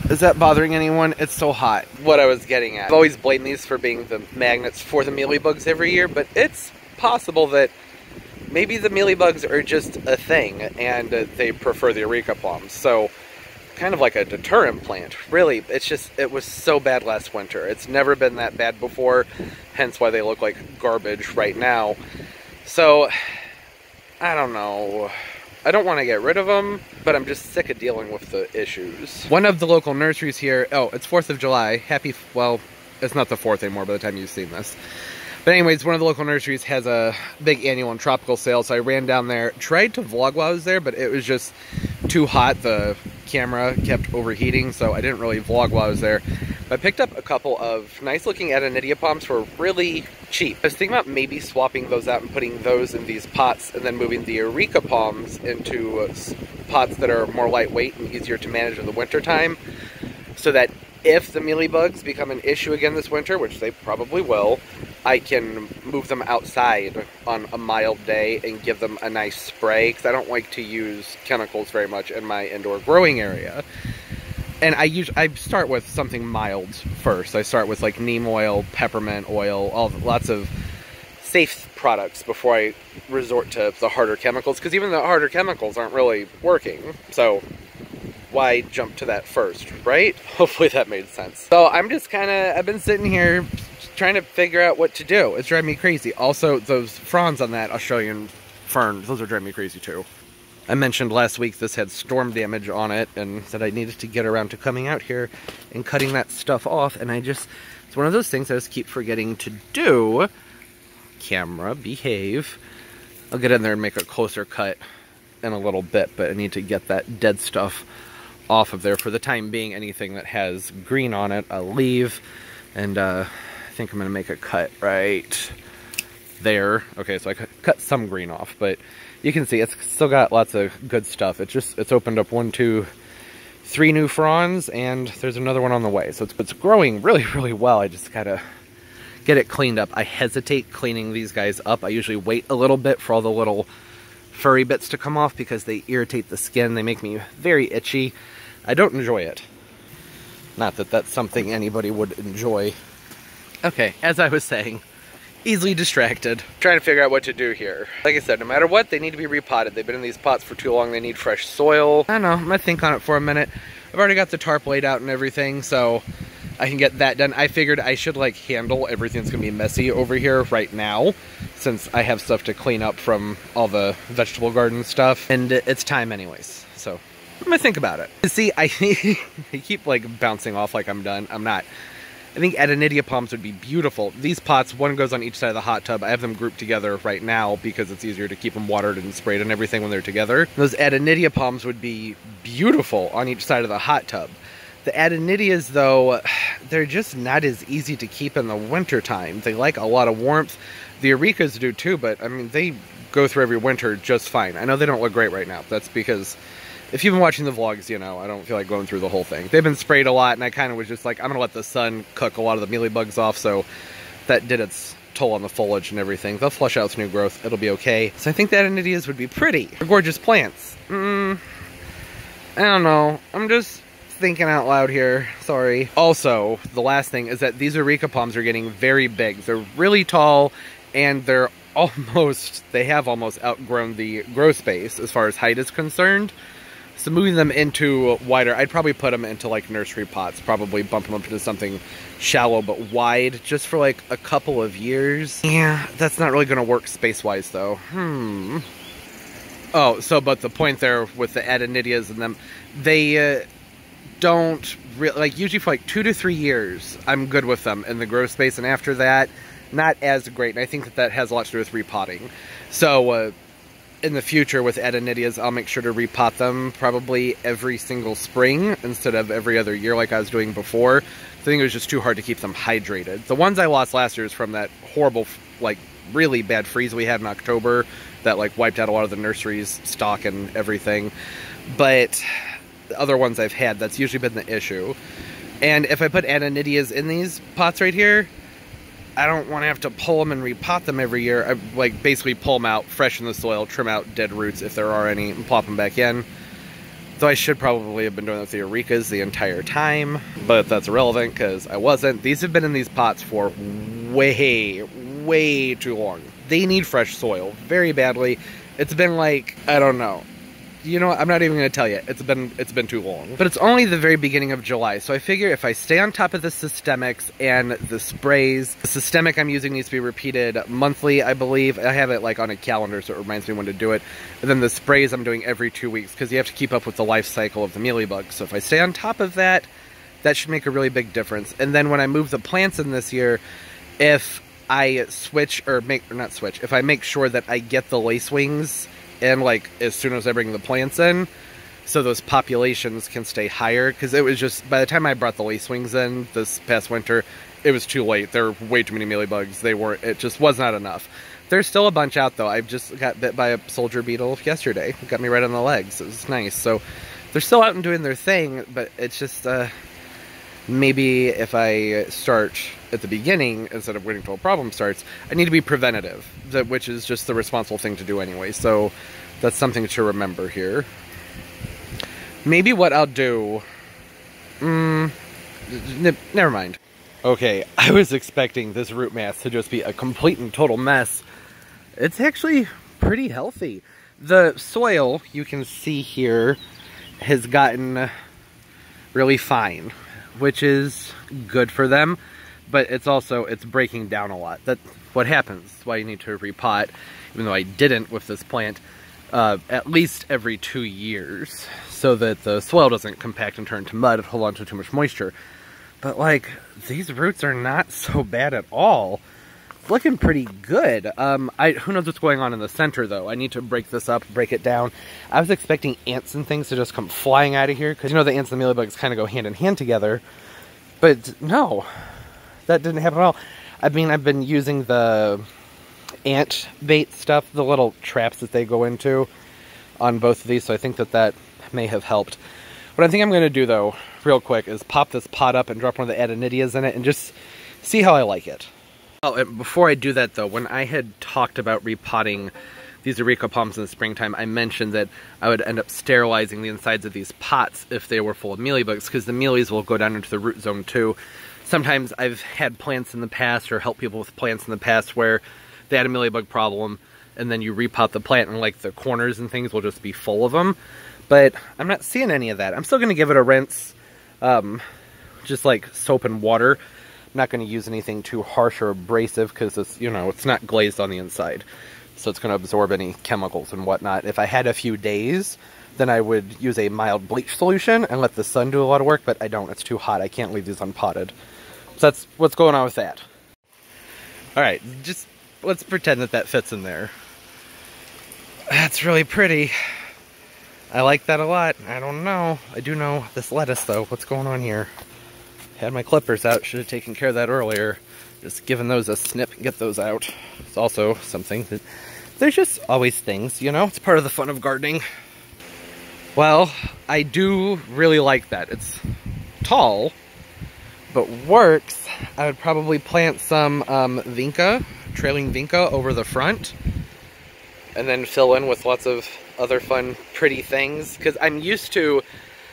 Is that bothering anyone? It's so hot. What I was getting at. I've always blamed these for being the magnets for the mealybugs every year, but it's possible that maybe the mealybugs are just a thing, and they prefer the Areca palms. So, kind of like a deterrent plant, really. It's just, it was so bad last winter. It's never been that bad before, hence why they look like garbage right now. So, I don't know. I don't want to get rid of them, but I'm just sick of dealing with the issues. One of the local nurseries here, oh, it's 4th of July. Happy, well, it's not the 4th anymore by the time you've seen this. But anyways, one of the local nurseries has a big annual and tropical sale, so I ran down there, tried to vlog while I was there, but it was just too hot. The camera kept overheating, so I didn't really vlog while I was there. But I picked up a couple of nice-looking Adonidia palms for really cheap. I was thinking about maybe swapping those out and putting those in these pots, and then moving the Areca palms into pots that are more lightweight and easier to manage in the wintertime, so that if the mealybugs become an issue again this winter, which they probably will, I can move them outside on a mild day and give them a nice spray, because I don't like to use chemicals very much in my indoor growing area. And I start with something mild first. I start with like neem oil, peppermint oil, lots of safe products before I resort to the harder chemicals, because even the harder chemicals aren't really working. So why jump to that first, right? Hopefully that made sense. So I'm just kind of, I've been sitting here trying to figure out what to do. It's driving me crazy. Also, those fronds on that Australian fern, those are driving me crazy too. I mentioned last week this had storm damage on it, and said I needed to get around to coming out here and cutting that stuff off, and I just, it's one of those things I just keep forgetting to do. Camera, behave. I'll get in there and make a closer cut in a little bit, but I need to get that dead stuff off of there. For the time being, anything that has green on it, I'll leave, and I think I'm gonna make a cut right there. Okay, so I cut some green off, but you can see it's still got lots of good stuff. It's just, it's opened up 1, 2, 3 new fronds, and there's another one on the way. So it's growing really, really well. I just gotta get it cleaned up. I hesitate cleaning these guys up. I usually wait a little bit for all the little furry bits to come off because they irritate the skin. They make me very itchy. I don't enjoy it. Not that that's something anybody would enjoy. Okay, as I was saying, easily distracted. Trying to figure out what to do here. Like I said, no matter what, they need to be repotted. They've been in these pots for too long. They need fresh soil. I don't know. I'm going to think on it for a minute. I've already got the tarp laid out and everything, so I can get that done. I figured I should like handle everything's gonna be messy over here right now, since I have stuff to clean up from all the vegetable garden stuff, and it's time anyways, so I'm gonna think about it. See, I keep like bouncing off like I'm done. I'm not. I think Adonidia palms would be beautiful. These pots, one goes on each side of the hot tub. I have them grouped together right now because it's easier to keep them watered and sprayed and everything when they're together. Those Adonidia palms would be beautiful on each side of the hot tub. The Adonidias, though, they're just not as easy to keep in the wintertime. They like a lot of warmth. The Arecas do too, but I mean, they go through every winter just fine. I know they don't look great right now, but that's because if you've been watching the vlogs, you know, I don't feel like going through the whole thing. They've been sprayed a lot, and I kind of was just like, I'm going to let the sun cook a lot of the mealybugs off, so that did its toll on the foliage and everything. They'll flush out some new growth. It'll be okay. So I think the Adonidias would be pretty. They're gorgeous plants. I don't know. I'm just thinking out loud here. Sorry. Also, the last thing is that these Areca palms are getting very big. They're really tall, and they're almost, they have almost outgrown the grow space as far as height is concerned. So moving them into wider, I'd probably put them into like nursery pots, probably bump them up into something shallow but wide just for like a couple of years. Yeah, that's not really gonna work space-wise though. Oh, so but the point there with the Adonidias and them, they don't really, like usually for like 2 to 3 years, I'm good with them in the grow space, and after that, not as great. And I think that that has a lot to do with repotting. So, in the future with Adonidias, I'll make sure to repot them probably every single spring instead of every other year like I was doing before. I think it was just too hard to keep them hydrated. The ones I lost last year is from that horrible, like really bad freeze we had in October that like wiped out a lot of the nursery's stock and everything. But the other ones I've had, that's usually been the issue. And if I put Adonidias in these pots right here, I don't want to have to pull them and repot them every year. I like basically pull them out, freshen the soil, trim out dead roots if there are any, and plop them back in. Though I should probably have been doing that with the Arecas the entire time, but that's irrelevant because I wasn't. These have been in these pots for way too long. They need fresh soil very badly. It's been like, I don't know. You know what? I'm not even going to tell you. It's been too long. But it's only the very beginning of July, so I figure if I stay on top of the systemics and the sprays, the systemic I'm using needs to be repeated monthly, I believe. I have it like on a calendar, so it reminds me when to do it. And then the sprays I'm doing every 2 weeks, because you have to keep up with the life cycle of the mealybugs. So if I stay on top of that, that should make a really big difference. And then when I move the plants in this year, if I switch, if I make sure that I get the lacewings and like as soon as I bring the plants in, so those populations can stay higher, because it was just, by the time I brought the lacewings in this past winter, it was too late. There were way too many mealybugs. It just was not enough. There's still a bunch out though. I've just got bit by a soldier beetle yesterday. It got me right on the legs. It was nice. So they're still out and doing their thing, but it's just maybe if I start at the beginning instead of waiting till a problem starts, I need to be preventative, which is just the responsible thing to do anyway. So that's something to remember here. Maybe what I'll do... never mind. Okay, I was expecting this root mass to just be a complete and total mess. It's actually pretty healthy. The soil, you can see here, has gotten really fine, which is good for them, but it's also, it's breaking down a lot. That's what happens. That's why you need to repot, even though I didn't with this plant, at least every 2 years, so that the soil doesn't compact and turn to mud and hold on to too much moisture. But like, these roots are not so bad at all. It's looking pretty good. Who knows what's going on in the center though. I need to break this up, break it down. I was expecting ants and things to just come flying out of here, because you know the ants and the mealybugs kind of go hand in hand together, but no, that didn't happen at all. I mean, I've been using the ant bait stuff, the little traps that they go into on both of these, so I think that that may have helped. What I think I'm going to do though, real quick, is pop this pot up and drop one of the Adonidias in it and just see how I like it. Oh, and before I do that though, when I had talked about repotting these Areca palms in the springtime, I mentioned that I would end up sterilizing the insides of these pots if they were full of mealybugs, because the mealies will go down into the root zone too. Sometimes I've had plants in the past, or helped people with plants in the past, where they had a mealybug problem, and then you repot the plant and like the corners and things will just be full of them. But I'm not seeing any of that. I'm still going to give it a rinse. just like soap and water. I'm not going to use anything too harsh or abrasive because it's, you know, it's not glazed on the inside. So it's going to absorb any chemicals and whatnot. If I had a few days, then I would use a mild bleach solution and let the sun do a lot of work, but I don't. It's too hot. I can't leave these unpotted. So that's what's going on with that. All right, just let's pretend that that fits in there. That's really pretty. I like that a lot. I don't know. I do know this lettuce, though. What's going on here? Had my clippers out. Should have taken care of that earlier. Just giving those a snip and get those out. It's also something that... There's just always things, you know? It's part of the fun of gardening. Well, I do really like that. It's tall, but works. I would probably plant some vinca, trailing vinca over the front, and then fill in with lots of other fun, pretty things. Because I'm used to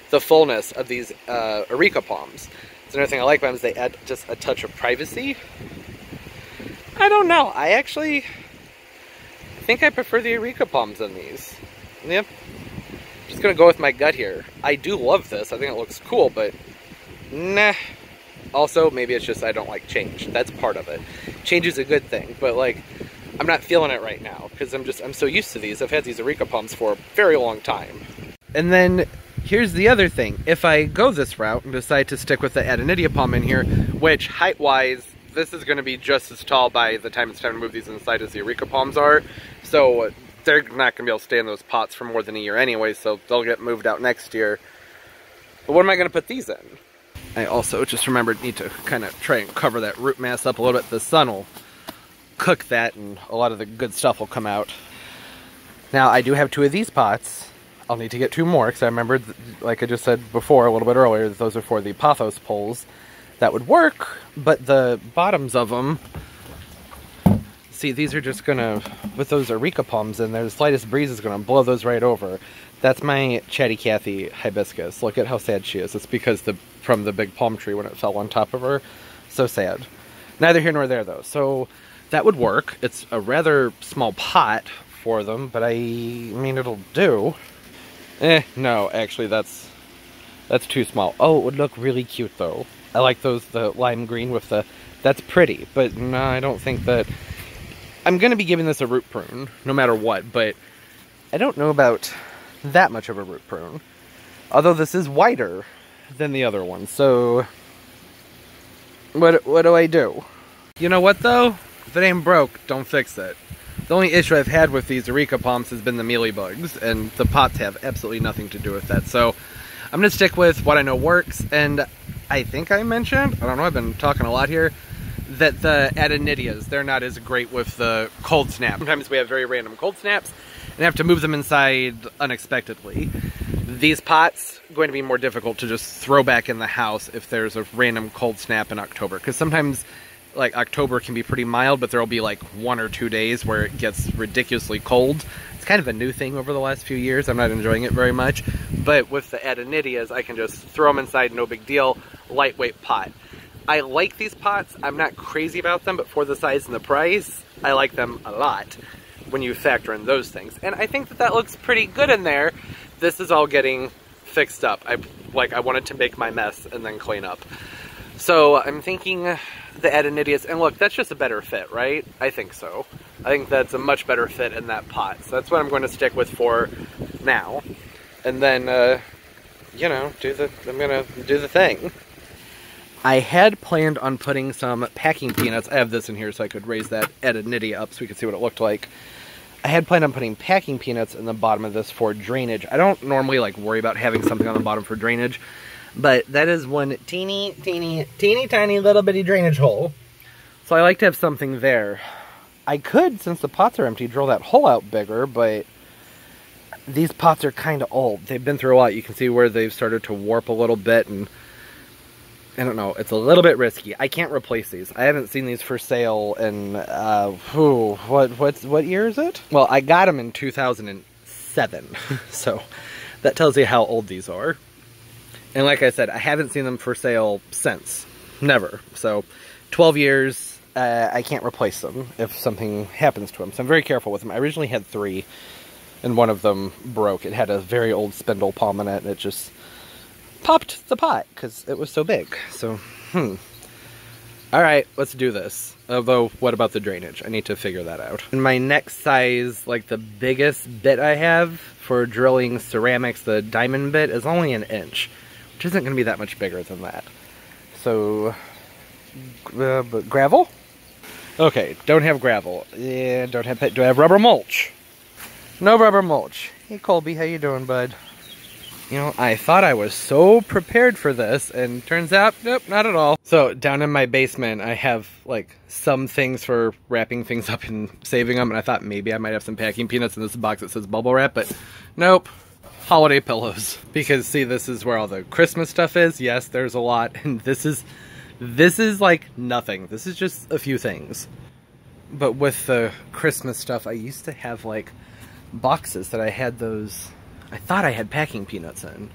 the fullness of these Areca palms. It's another thing I like about them is they add just a touch of privacy. I don't know. I actually think I prefer the Areca palms than these. Yep. Just gonna go with my gut here. I do love this. I think it looks cool, but nah. Also, maybe it's just I don't like change. That's part of it. Change is a good thing, but like I'm not feeling it right now because I'm so used to these. I've had these Areca palms for a very long time. And then here's the other thing. If I go this route and decide to stick with the Adonidia palm in here, which height-wise, this is gonna be just as tall by the time it's time to move these inside as the Areca palms are. So they're not going to be able to stay in those pots for more than a year anyway, so they'll get moved out next year. But what am I going to put these in? I also just remembered need to kind of try and cover that root mass up a little bit. The sun will cook that and a lot of the good stuff will come out. Now, I do have two of these pots. I'll need to get two more because I remembered, like I just said before, a little bit earlier, that those are for the pothos poles. That would work, but the bottoms of them... See, these are just gonna, with those Areca palms in there, the slightest breeze is gonna blow those right over. That's my Chatty Cathy hibiscus. Look at how sad she is. It's because from the big palm tree when it fell on top of her. So sad. Neither here nor there, though. So that would work. It's a rather small pot for them, but I mean, it'll do. No, actually, that's too small. Oh, it would look really cute, though. I like those, the lime green with the, that's pretty, but no, I don't think that... I'm going to be giving this a root prune, no matter what, but I don't know about that much of a root prune. Although this is wider than the other one, so what do I do? You know what, though? If it ain't broke, don't fix it. The only issue I've had with these Areca palms has been the mealybugs, and the pots have absolutely nothing to do with that. So I'm going to stick with what I know works, and I think I mentioned, I don't know, I've been talking a lot here, that the Adonidias, they're not as great with the cold snap. Sometimes we have very random cold snaps and have to move them inside unexpectedly. These pots are going to be more difficult to just throw back in the house if there's a random cold snap in October. Because sometimes, like, October can be pretty mild, but there'll be like 1 or 2 days where it gets ridiculously cold. It's kind of a new thing over the last few years. I'm not enjoying it very much. But with the Adonidias, I can just throw them inside, no big deal, lightweight pot. I like these pots. I'm not crazy about them, but for the size and the price, I like them a lot when you factor in those things. And I think that that looks pretty good in there. This is all getting fixed up. I wanted to make my mess and then clean up. So I'm thinking the Adonidias, and look, that's just a better fit, right? I think so. I think that's a much better fit in that pot. So that's what I'm going to stick with for now. And then, you know, I'm going to do the thing. I had planned on putting some packing peanuts. I have this in here so I could raise that Adonidia up so we could see what it looked like. I had planned on putting packing peanuts in the bottom of this for drainage. I don't normally like worry about having something on the bottom for drainage, but that is one teeny, teeny, teeny tiny little bitty drainage hole. So I like to have something there. I could, since the pots are empty, drill that hole out bigger, but these pots are kind of old. They've been through a lot. You can see where they've started to warp a little bit, and I don't know, it's a little bit risky. I can't replace these. I haven't seen these for sale in, what year is it? Well, I got them in 2007, so that tells you how old these are. And like I said, I haven't seen them for sale since, never. So 12 years, I can't replace them if something happens to them. So I'm very careful with them. I originally had 3, and one of them broke. It had a very old spindle palm in it, and it just... popped the pot because it was so big. So, All right, let's do this. Although, what about the drainage? I need to figure that out. In my next size, like the biggest bit I have for drilling ceramics, the diamond bit, is only 1 inch, which isn't gonna be that much bigger than that. So, but gravel? Okay, don't have gravel. Yeah, don't have, do I have rubber mulch? No rubber mulch. Hey Colby, how you doing, bud? You know, I thought I was so prepared for this, and turns out, nope, not at all. So, down in my basement, I have, like, some things for wrapping things up and saving them, and I thought maybe I might have some packing peanuts in this box that says bubble wrap, but nope. Holiday pillows. Because, see, this is where all the Christmas stuff is. Yes, there's a lot, and this is, like, nothing. This is just a few things. But with the Christmas stuff, I used to have, like, boxes that I had those... I thought I had packing peanuts in.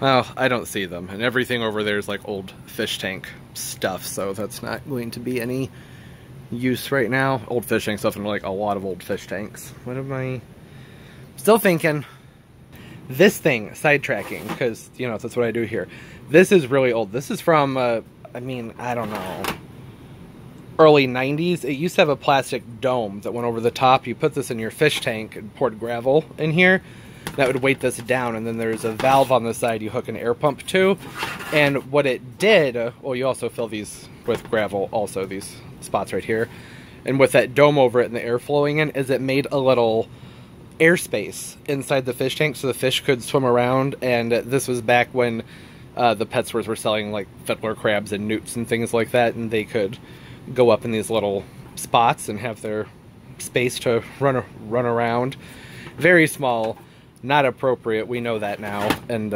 Well, I don't see them, and everything over there is like old fish tank stuff, so that's not going to be any use right now. Old fish tank stuff, and like a lot of old fish tanks. What am I... still thinking. This thing, sidetracking, because, you know, that's what I do here. This is really old. This is from, I mean, I don't know, early 90s. It used to have a plastic dome that went over the top. You put this in your fish tank and poured gravel in here. That would weight this down, and then there's a valve on the side you hook an air pump to, and what it did, well, you also fill these with gravel, also these spots right here, and with that dome over it and the air flowing in, is it made a little airspace inside the fish tank so the fish could swim around. And this was back when the pet stores were selling like fiddler crabs and newts and things like that, and they could go up in these little spots and have their space to run around. Very small. Not appropriate, we know that now, and,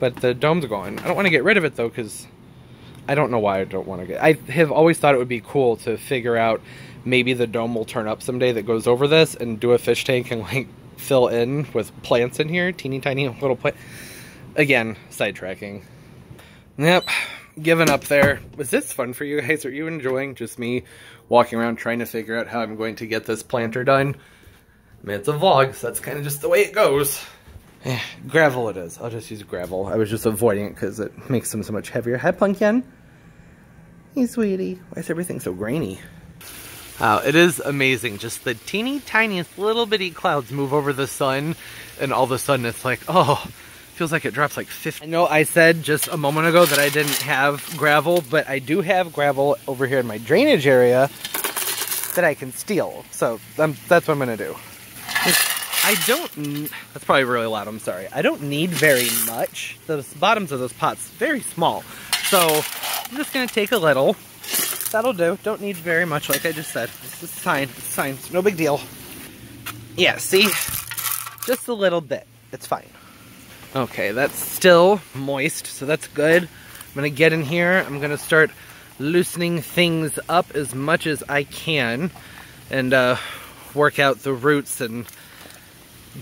but the dome's gone. I don't want to get rid of it, though, because I don't know why I don't want to get... I have always thought it would be cool to figure out maybe the dome will turn up someday that goes over this, and do a fish tank and, like, fill in with plants in here, teeny tiny little plant. Again, sidetracking. Yep, giving up there. Was this fun for you guys? Are you enjoying just me walking around trying to figure out how I'm going to get this planter done? I mean, it's a vlog, so that's kind of just the way it goes. Yeah, gravel it is. I'll just use gravel. I was just avoiding it because it makes them so much heavier. Hi, Pumpkin. Hey, sweetie. Why is everything so grainy? It is amazing. Just the teeny tiniest little bitty clouds move over the sun, and all of a sudden it's like, oh, feels like it drops like 50. I know I said just a moment ago that I didn't have gravel, but I do have gravel over here in my drainage area that I can steal. So that's what I'm going to do. That's probably really loud, I'm sorry. I don't need very much. The bottoms of those pots, very small. So, I'm just gonna take a little. That'll do, don't need very much, like I just said. It's fine, it's no big deal. Yeah, see? Just a little bit, it's fine. Okay, that's still moist, so that's good. I'm gonna get in here, I'm gonna start loosening things up as much as I can, and work out the roots and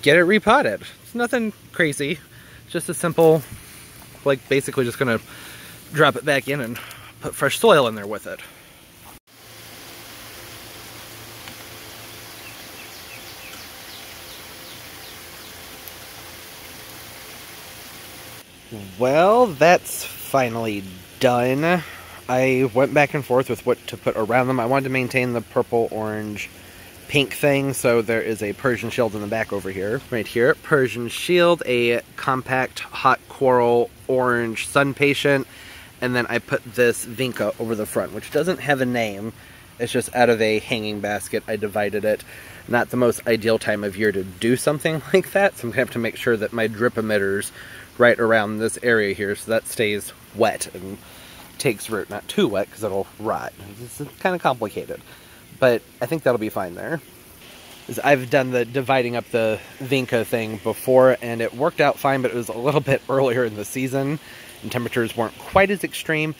get it repotted. It's nothing crazy. It's just a simple, like, basically just gonna drop it back in and put fresh soil in there with it. Well, that's finally done. I went back and forth with what to put around them. I wanted to maintain the purple, orange, pink thing, so there is a Persian shield in the back over here. Right here, Persian shield, a compact hot coral orange sun patient, and then I put this vinca over the front, which doesn't have a name. It's just out of a hanging basket. I divided it. Not the most ideal time of year to do something like that, so I'm gonna have to make sure that my drip emitter's right around this area here, so that stays wet and takes root. Not too wet, because it'll rot. It's kind of complicated. But I think that'll be fine there. I've done the dividing up the vinca thing before, and it worked out fine, but it was a little bit earlier in the season, and temperatures weren't quite as extreme.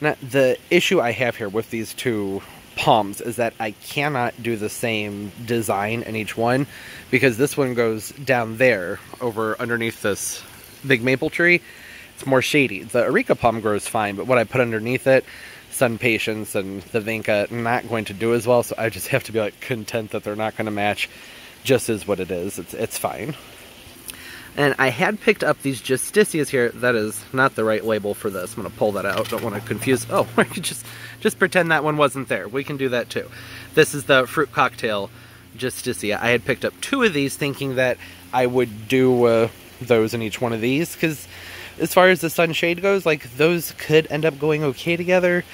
Now, the issue I have here with these two palms is that I cannot do the same design in each one, because this one goes down there, over underneath this big maple tree. It's more shady. The Areca palm grows fine, but what I put underneath it, sun patients and the vinca, not going to do as well, so I just have to be like content that they're not going to match. Just is what it is. It's fine. And I had picked up these gesticias here. That is not the right label for this. I'm going to pull that out. Don't want to confuse. Oh, we could just pretend that one wasn't there. We can do that too. This is the fruit cocktail gesticia. I had picked up two of these thinking that I would do those in each one of these, because as far as the sunshade goes, like, those could end up going okay together.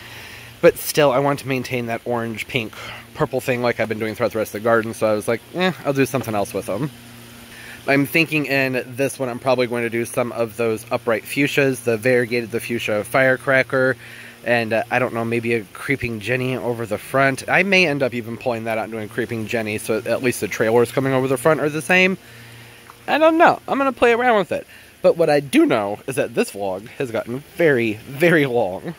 But still, I want to maintain that orange, pink, purple thing like I've been doing throughout the rest of the garden. So I was like, eh, I'll do something else with them. I'm thinking in this one I'm probably going to do some of those upright fuchsias, the variegated, the fuchsia firecracker, and I don't know, maybe a creeping jenny over the front. I may end up even pulling that out and doing creeping jenny, so at least the trailers coming over the front are the same. I don't know. I'm going to play around with it. But what I do know is that this vlog has gotten very, very long.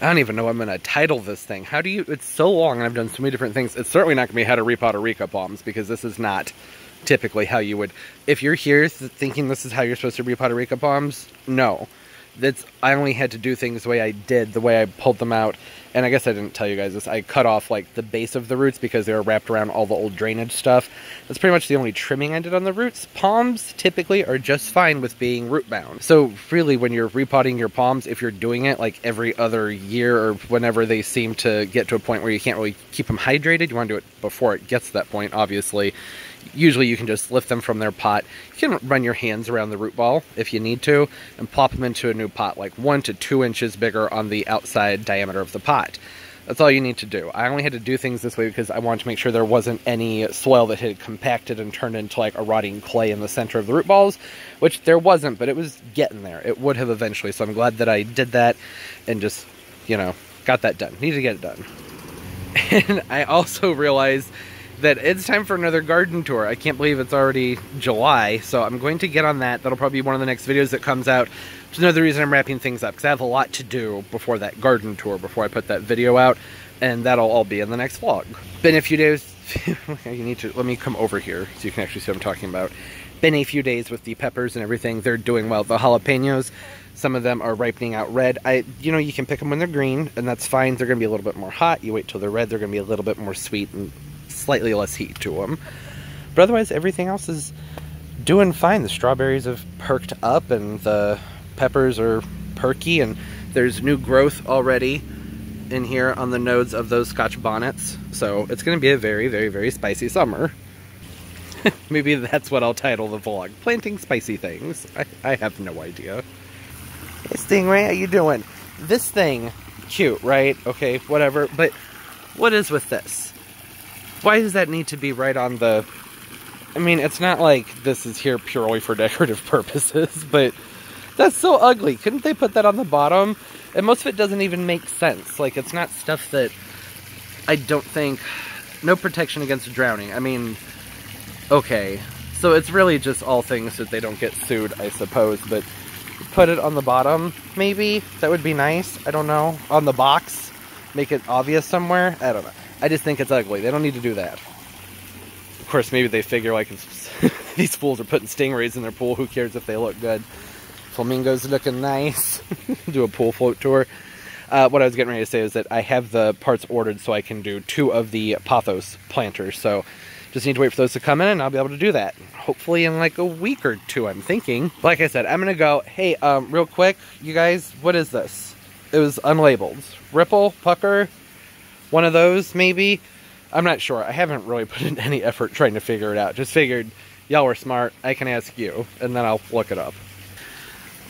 I don't even know what I'm going to title this thing. How do you... It's so long and I've done so many different things. It's certainly not going to be how to repot Areca palms, because this is not typically how you would... If you're here thinking this is how you're supposed to repot Areca palms, no. That's, I only had to do things the way I did, the way I pulled them out. And I guess I didn't tell you guys this. I cut off, like, the base of the roots because they were wrapped around all the old drainage stuff. That's pretty much the only trimming I did on the roots. Palms typically are just fine with being root-bound. So, really, when you're repotting your palms, if you're doing it, like, every other year or whenever they seem to get to a point where you can't really keep them hydrated, you want to do it before it gets to that point, obviously. Usually you can just lift them from their pot. You can run your hands around the root ball if you need to and plop them into a new pot, like 1 to 2 inches bigger on the outside diameter of the pot. That's all you need to do. I only had to do things this way because I wanted to make sure there wasn't any soil that had compacted and turned into like a rotting clay in the center of the root balls, which there wasn't, but it was getting there. It would have eventually, so I'm glad that I did that and just, you know, got that done. Need to get it done. And I also realized that it's time for another garden tour. I can't believe it's already July, so I'm going to get on that. That'll probably be one of the next videos that comes out. There's another reason I'm wrapping things up, because I have a lot to do before that garden tour, before I put that video out, and that'll all be in the next vlog. Been a few days... You need to... Let me come over here so you can actually see what I'm talking about. Been a few days with the peppers and everything. They're doing well. The jalapenos, some of them are ripening out red. You know, you can pick them when they're green, and that's fine. They're going to be a little bit more hot. You wait till they're red, they're going to be a little bit more sweet and slightly less heat to them. But otherwise, everything else is doing fine. The strawberries have perked up and the peppers are perky, and there's new growth already in here on the nodes of those scotch bonnets. So it's going to be a very, very, very spicy summer. Maybe that's what I'll title the vlog. Planting spicy things. I have no idea. Hey, Stingray, how you doing? This thing, cute, right? Okay, whatever. But what is with this? Why does that need to be right on the... I mean, it's not like this is here purely for decorative purposes, but that's so ugly. Couldn't they put that on the bottom? And most of it doesn't even make sense. Like, it's not stuff that I don't think... No protection against drowning. I mean, okay. So it's really just all things that they don't get sued, I suppose, but put it on the bottom, maybe? That would be nice. I don't know. On the box? Make it obvious somewhere? I don't know. I just think it's ugly. They don't need to do that. Of course, maybe they figure, like, if these fools are putting stingrays in their pool, who cares if they look good? Flamingos looking nice. Do a pool float tour. What I was getting ready to say is that I have the parts ordered so I can do 2 of the pothos planters. So just need to wait for those to come in and I'll be able to do that. Hopefully in like a week or 2, I'm thinking. Like I said, I'm going to go, hey, real quick, you guys, what is this? It was unlabeled. Ripple, pucker... One of those, maybe? I'm not sure. I haven't really put in any effort trying to figure it out. Just figured, y'all were smart, I can ask you, and then I'll look it up.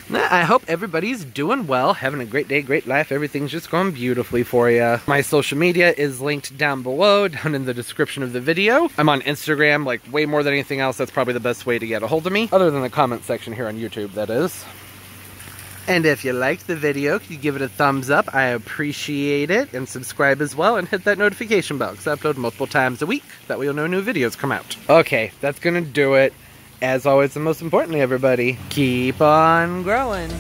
I hope everybody's doing well, having a great day, great life. Everything's just going beautifully for you. My social media is linked down below, down in the description of the video. I'm on Instagram, like, way more than anything else. That's probably the best way to get a hold of me, other than the comment section here on YouTube, that is. And if you liked the video, could you give it a thumbs up? I appreciate it. And subscribe as well, and hit that notification bell, because I upload multiple times a week. That way you'll know new videos come out. Okay, that's gonna do it. As always, and most importantly, everybody, keep on growing.